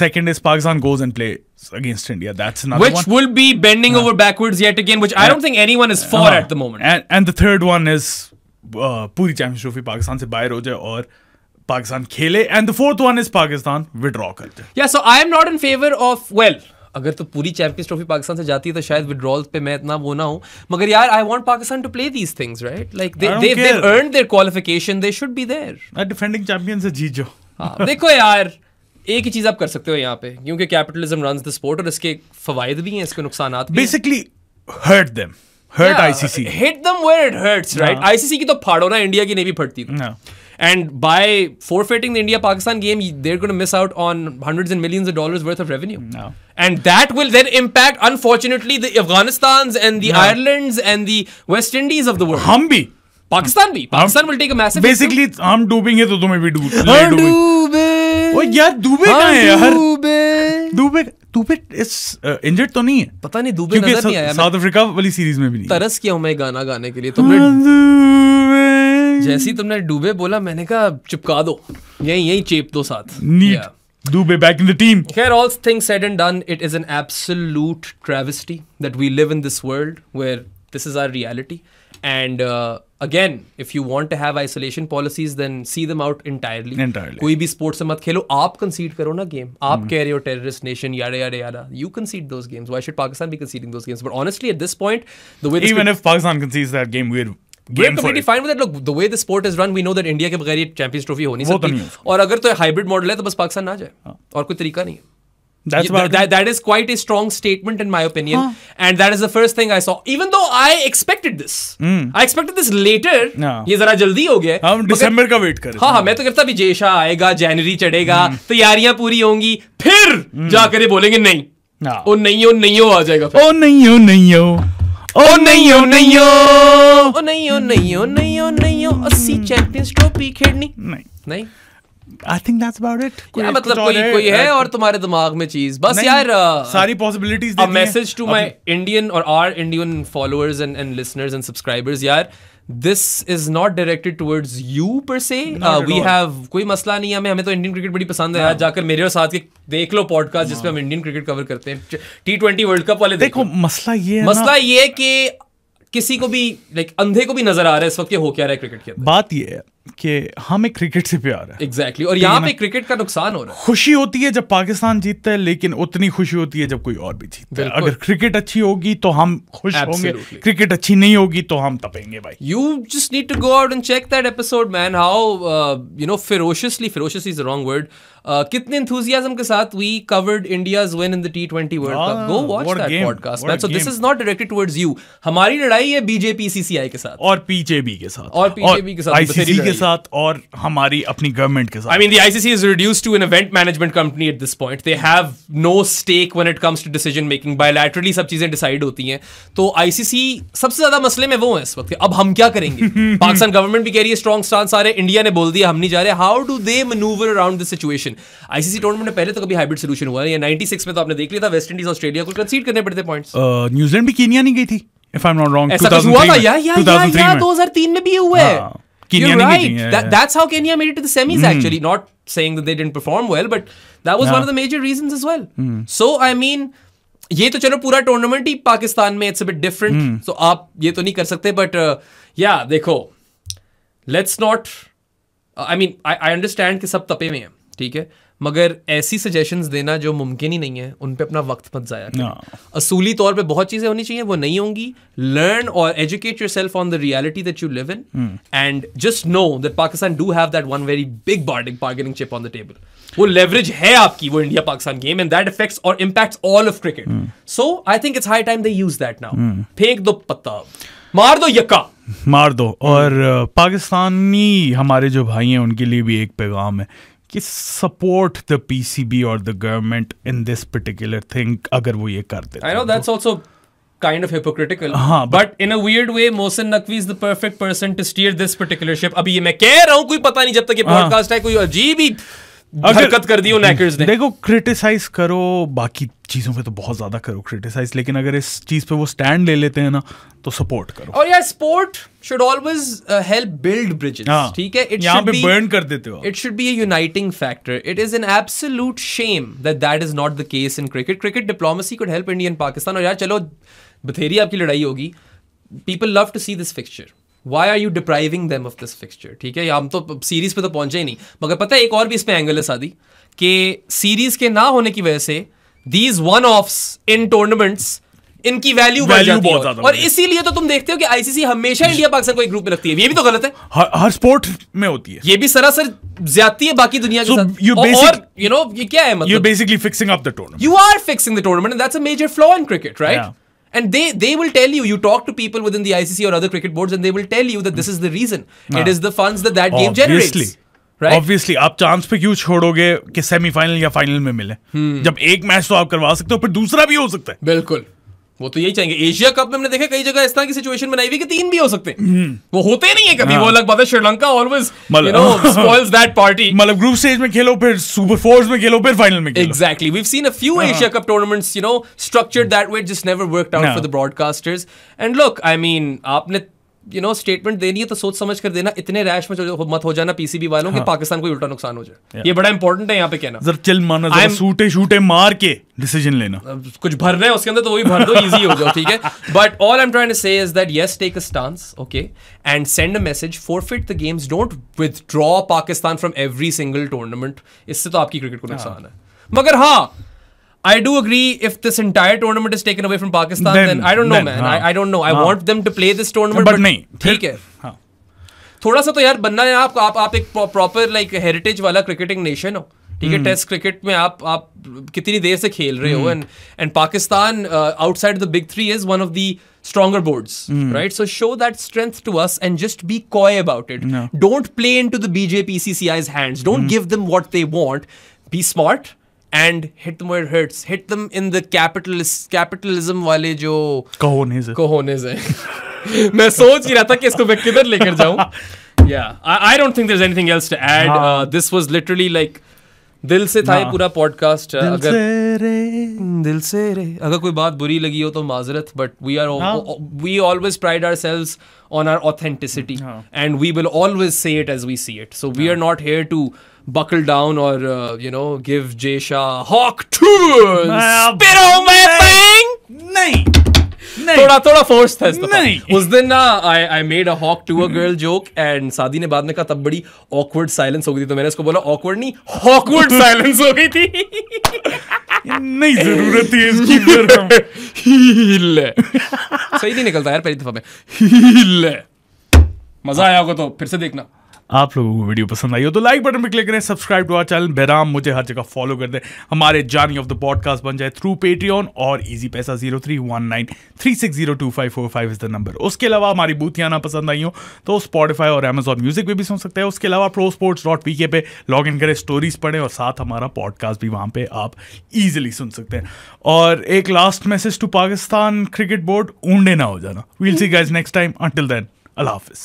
Second is Pakistan goes and plays against India. That's another one. Which will be bending over backwards yet again, which I don't think anyone is for at the moment. And the third one is पूरी champions trophy Pakistan से बाहर हो जाए और Pakistan khele, and the fourth one is Pakistan withdraw karte. Yeah, so I am not in favor of, well, अगर तो पूरी champions trophy Pakistan से जाती है तो शायद विड्रॉल पे मैं इतना वो ना हूँ, मगर यार I want Pakistan to play these things, right? Like they earned their qualification, they should be there. Defending champion से जीत जो। हाँ, देखो यार, एक ही चीज आप कर सकते हो यहाँ पे, क्योंकि कैपिटलिज्म रन्स द स्पोर्ट और इसके फवायद भी हैं, इसके नुकसान भी। Basically hurt them, hurt ICC, hit them where it hurts, right? ICC की तो फाड़ो ना, इंडिया की नहीं भी फटती। And by forfeiting the India-Pakistan game, they're going to miss out on hundreds and millions of dollars worth of revenue. No. And that will then impact, unfortunately, the Afghanistans and the Irelands and the West Indies of the world. हम भी, पाकिस्तान भी, Pakistan will take a massive. Basically, हम डूबेंगे तो तुम्हें भी डूबे। ओ यार डूबे कहाँ है यार? डूबे डूबे इस इंजर्ड तो नहीं है? पता नहीं, डूबे नजर नहीं आया। साउथ अफ्रीका वाली सीरीज में भी नहीं। तरस किया हूँ मैं गाना गाने के लिए, तुमने जैसे ही तुमने डूबे बोला मैंने कहा चिपका दो, यही चेप दो साथ। डूबे बैक इन द टीम। खैर, all things said and done, it is an absolute travesty that we live in this world where this is our reality, and again if you want to have isolation policies then see them out entirely. कोई भी sports से मत खेलो, आप कंसीड करो ना game. आप कह रहे हो terrorist nation yada yada yada, you concede those games, why should Pakistan be conceding those games? But honestly at this point the way even if Pakistan concedes that game we're completely fine with it. Look, the way the sport is run, we know that India के बगैर ये Champions Trophy हो नहीं सकती, और अगर तो hybrid model है तो बस पाकिस्तान ना जाए, और कोई तरीका नहीं है. That is quite a strong statement in my opinion, and that is the first thing I saw. Even though I expected this, I expected this later. ये जरा जल्दी हो गया है. हम दिसंबर का वेट कर रहे हैं. हाँ, मैं तो कहता भी जय शाह आएगा, जनवरी चढ़ेगा, तैयारियां पूरी होंगी, फिर जाकर बोलेंगे नहीं, ओ नहीं हो आ जाएगा, ओ नहीं हो नहीं हो, ओ नहीं ओ नहीं ओ, ओ नहीं ओ नहीं ओ नहीं ओ नहीं ओ, अस्सी चैंपियंस ट्रॉफी खेलनी नहीं। I think that's about it. मतलब कोई है और तुम्हारे दिमाग में चीज बस यार सारी possibilities. A message to my Indian और our Indian followers and listeners and subscribers, यार this is not directed towards you per se, we have कोई मसला नहीं है, हमें तो इंडियन क्रिकेट बड़ी पसंद है यार, जाकर मेरे और साथ के देख लो पॉडकास्ट जिसमें हम इंडियन क्रिकेट कवर करते हैं, T20 वर्ल्ड कप वाले देखो। मसला ये है कि किसी को भी लाइक अंधे को भी नजर आ रहा है इस वक्त कि हो क्या रहा है क्रिकेट के अंदर। बात ये है कि हमें क्रिकेट से प्यार है। एग्जैक्टली, और यहाँ पे क्रिकेट का नुकसान हो रहा है। खुशी होती है जब पाकिस्तान जीतता है, लेकिन उतनी खुशी होती है जब कोई और भी जीतता है। अगर क्रिकेट अच्छी होगी तो हम खुश होंगे, क्रिकेट अच्छी नहीं होगी तो हम तपेंगे भाई। You just need to go out and check that episode man, how you know ferociously is the wrong word, कितने enthusiasm के साथ we covered India's win in the T20 World Cup. Go watch that podcast, man. So this is not directed towards you. हमारी लड़ाई है BJP, PCCI के साथ, और PJB के साथ, और PJB के साथ, ICC के साथ, और हमारी अपनी गवर्नमेंट के साथ. I mean the ICC is reduced to an event management company at this point. They have no stake when it comes to decision making. Bilaterally सब चीजें decide होती हैं. तो ICC सबसे ज्यादा मसले में वो है इस वक्त. अब हम क्या करेंगे? पाकिस्तान गवर्नमेंट भी कह रही है strong stance, सारे इंडिया ने बोल दिया हम नहीं जा रहे. How do they maneuver around this situation? ICC tournament में पहले तो कभी हाइब्रिड सॉल्यूशन हुआ नहीं, 96 में तो आपने देख लिया था वेस्ट इंडीज ऑस्ट्रेलिया को कंसीड करने पड़ते पॉइंट्स, न्यूजीलैंड भी केन्या नहीं गई थी if I am not wrong, 2003 में भी हुआ है, केन्या नहीं गई थी, that's how Kenya made it to the semis actually, not saying that they didn't perform well but that was one of the major reasons as well. So I mean ये तो चलो पूरा टूर्नामेंट ही पाकिस्तान में it's a bit different, so आप ये तो नहीं कर सकते, बट या देखो let's not, I mean I understand कि सब तपे में है, ठीक है, मगर ऐसी सजेशंस देना जो मुमकिन ही नहीं है उन पे अपना वक्त मत जाया करें. असूली तौर पे बहुत चीज़ें होनी चाहिए, वो नहीं होंगी. लर्न और educate yourself on the reality that you live in, and just know that Pakistan do have that one very big bargaining chip on the table. वो लेवरेज है आपकी, वो India Pakistan game, and that affects और impacts all of cricket. So I think it's high time they use that now. फेंक दो पत्ता, मार दो यक्का, मार दो. और पाकिस्तानी हमारे जो भाई हैं उनके लिए भी एक पैगाम है कि सपोर्ट द पीसीबी और the government in this particular thing. अगर वो ये करते I know that's also kind of hypocritical, but in a weird way Mohsin Naqvi is the perfect person to steer this particular ship. अभी ये मैं कह रहा हूँ, कोई पता नहीं जब तक ये पॉडकास्ट है कोई अजीब ही हरकत कर दी हो हैकर्स ने. देखो क्रिटिसाइज करो, बाकी चीजों पे तो बहुत ज्यादा करो क्रिटिसाइज, लेकिन अगर इस चीज पे वो स्टैंड ले लेते हैं ना तो सपोर्ट करो. और यार sport should always help build bridges, ठीक है, इट यहाँ पे बर्न कर देते हो, it should be a uniting factor. It is an absolute shame that that is not the case in cricket. Cricket diplomacy could help India and Pakistan. और यार चलो बथेरी आपकी लड़ाई होगी, people love to see this fixture, Why are you depriving them of this fixture? ठीक है, हम तो सीरीज पे तो पहुंचे ही नहीं, मगर पता है एक और भी इसमें एंगल है सादी कि सीरीज के ना होने की वजह से these one-offs in tournaments इनकी वैल्यू बहुत ज्यादा, और इसीलिए तो तुम देखते हो कि आईसीसी हमेशा इंडिया पाकिस्तान को एक ग्रुप में रखती है। ये भी तो गलत है, हर स्पोर्ट में होती है, ये भी सरासर ज्यादती है बाकी दुनिया के साथ। और यू नो ये क्या है, मतलब you are basically fixing up the tournament, you are fixing the tournament, and that's a major flaw in cricket, right? And they will tell you, you talk to people within the ICC or other cricket boards, and they will tell you that this is the reason. It is the funds that game generates. Right? Obviously, आप chance पे क्यों छोड़ोगे कि semifinal या final में मिले? जब एक मैच तो आप करवा सकते हो, पर दूसरा भी हो सकता है। बिल्कुल, वो तो यही चाहेंगे। एशिया कप में हमने देखा कई जगह इस तरह की सिचुएशन बनाई हुई कि तीन भी हो सकते हैं, वो होते नहीं है कभी। वो अलग बात है, Sri Lanka always you know spoils that party. मतलब ग्रुप स्टेज में खेलो, फिर सुपर फोर्स में खेलो, फिर फाइनल में खेलो। Exactly, we have seen a few Asia Cup tournaments you know structured that way, just never worked out for the broadcasters. And look, I mean आपने यू नो स्टेटमेंट देनी है तो सोच समझ कर देना, इतने रैश में मत हो जाना पीसीबी वालों के, पाकिस्तान को उल्टा नुकसान हो जाए। ये बड़ा इंपॉर्टेंट है यहाँ पे कहना, जरा चिल माना, जरा सूटे शूटे मार के डिसीजन लेना। कुछ भर रहे हैं उसके अंदर तो वही भर दो, इजी हो जाओ, ठीक है? But all I am trying to say is that yes, take a stance, okay, and send a message, forfeit the games, don't withdraw Pakistan from every single tournament, इससे तो आपकी क्रिकेट को नुकसान है। मगर हाँ, I do agree, if this entire tournament is taken away from Pakistan, then I don't know, man. I don't know. I want them to play this tournament, but नहीं, ठीक है। हाँ, थोड़ा सा तो यार बनना है आपको। आप एक प्रॉपर लाइक हेरिटेज वाला क्रिकेटिंग नेशन हो, ठीक है? टेस्ट क्रिकेट में आप कितनी देर से खेल रहे हो, and Pakistan outside the big three is one of the stronger boards, right? So show that strength to us and just be coy about it. Don't play into the BJPCCI's hands. Don't give them what they want. Be smart and hit them where it hurts. Hit them in the capitalism वाले जो cojones है। मैं सोच ही रहा था कि इसको मैं किधर लेकर जाऊं। Yeah, I don't think there's anything else to add. This was literally like दिल से था ये पूरा पॉडकास्ट। दिल से रे अगर कोई बात बुरी लगी हो तो माजरत, but we always pride ourselves on our authenticity and we will always say it as we see it. So we are not here to buckle down or you know give Jay Shah hawk tours. Spit on my thing, नहीं थोड़ा force था इसका। उस दिन ना I made a hawk to a girl joke, and सादी ने बाद में कहा तब बड़ी ऑकवर्ड साइलेंस हो गई थी, तो मैंने इसको बोला ऑकवर्ड नहीं, हॉकवर्ड साइलेंस हो गई थी। नहीं जरूरत थी इसकी, सही नहीं निकलता यार पहली दफा में। मजा आया होगा तो फिर से देखना। आप लोगों को वीडियो पसंद आई हो तो लाइक बटन पर क्लिक करें, subscribe to our channel Bahram, मुझे हर जगह फॉलो कर दें, हमारे जर्नी ऑफ द पॉडकास्ट बन जाए थ्रू पेट्रियन और इजी पैसा। 0319360254 इज द नंबर। उसके अलावा हमारी बूथियाँ ना पसंद आई हो तो स्पॉटिफाई और अमेजॉन म्यूजिक पे भी सुन सकते हैं। उसके अलावा prosports.pk पे लॉग इन करें, स्टोरीज पढ़ें, और साथ हमारा पॉडकास्ट भी वहाँ पर आप ईजिली सुन सकते हैं। और एक last message to Pakistan cricket board, ऊंडे ना हो जाना। We'll see guys next time, until then अल्लाह हाफिज़।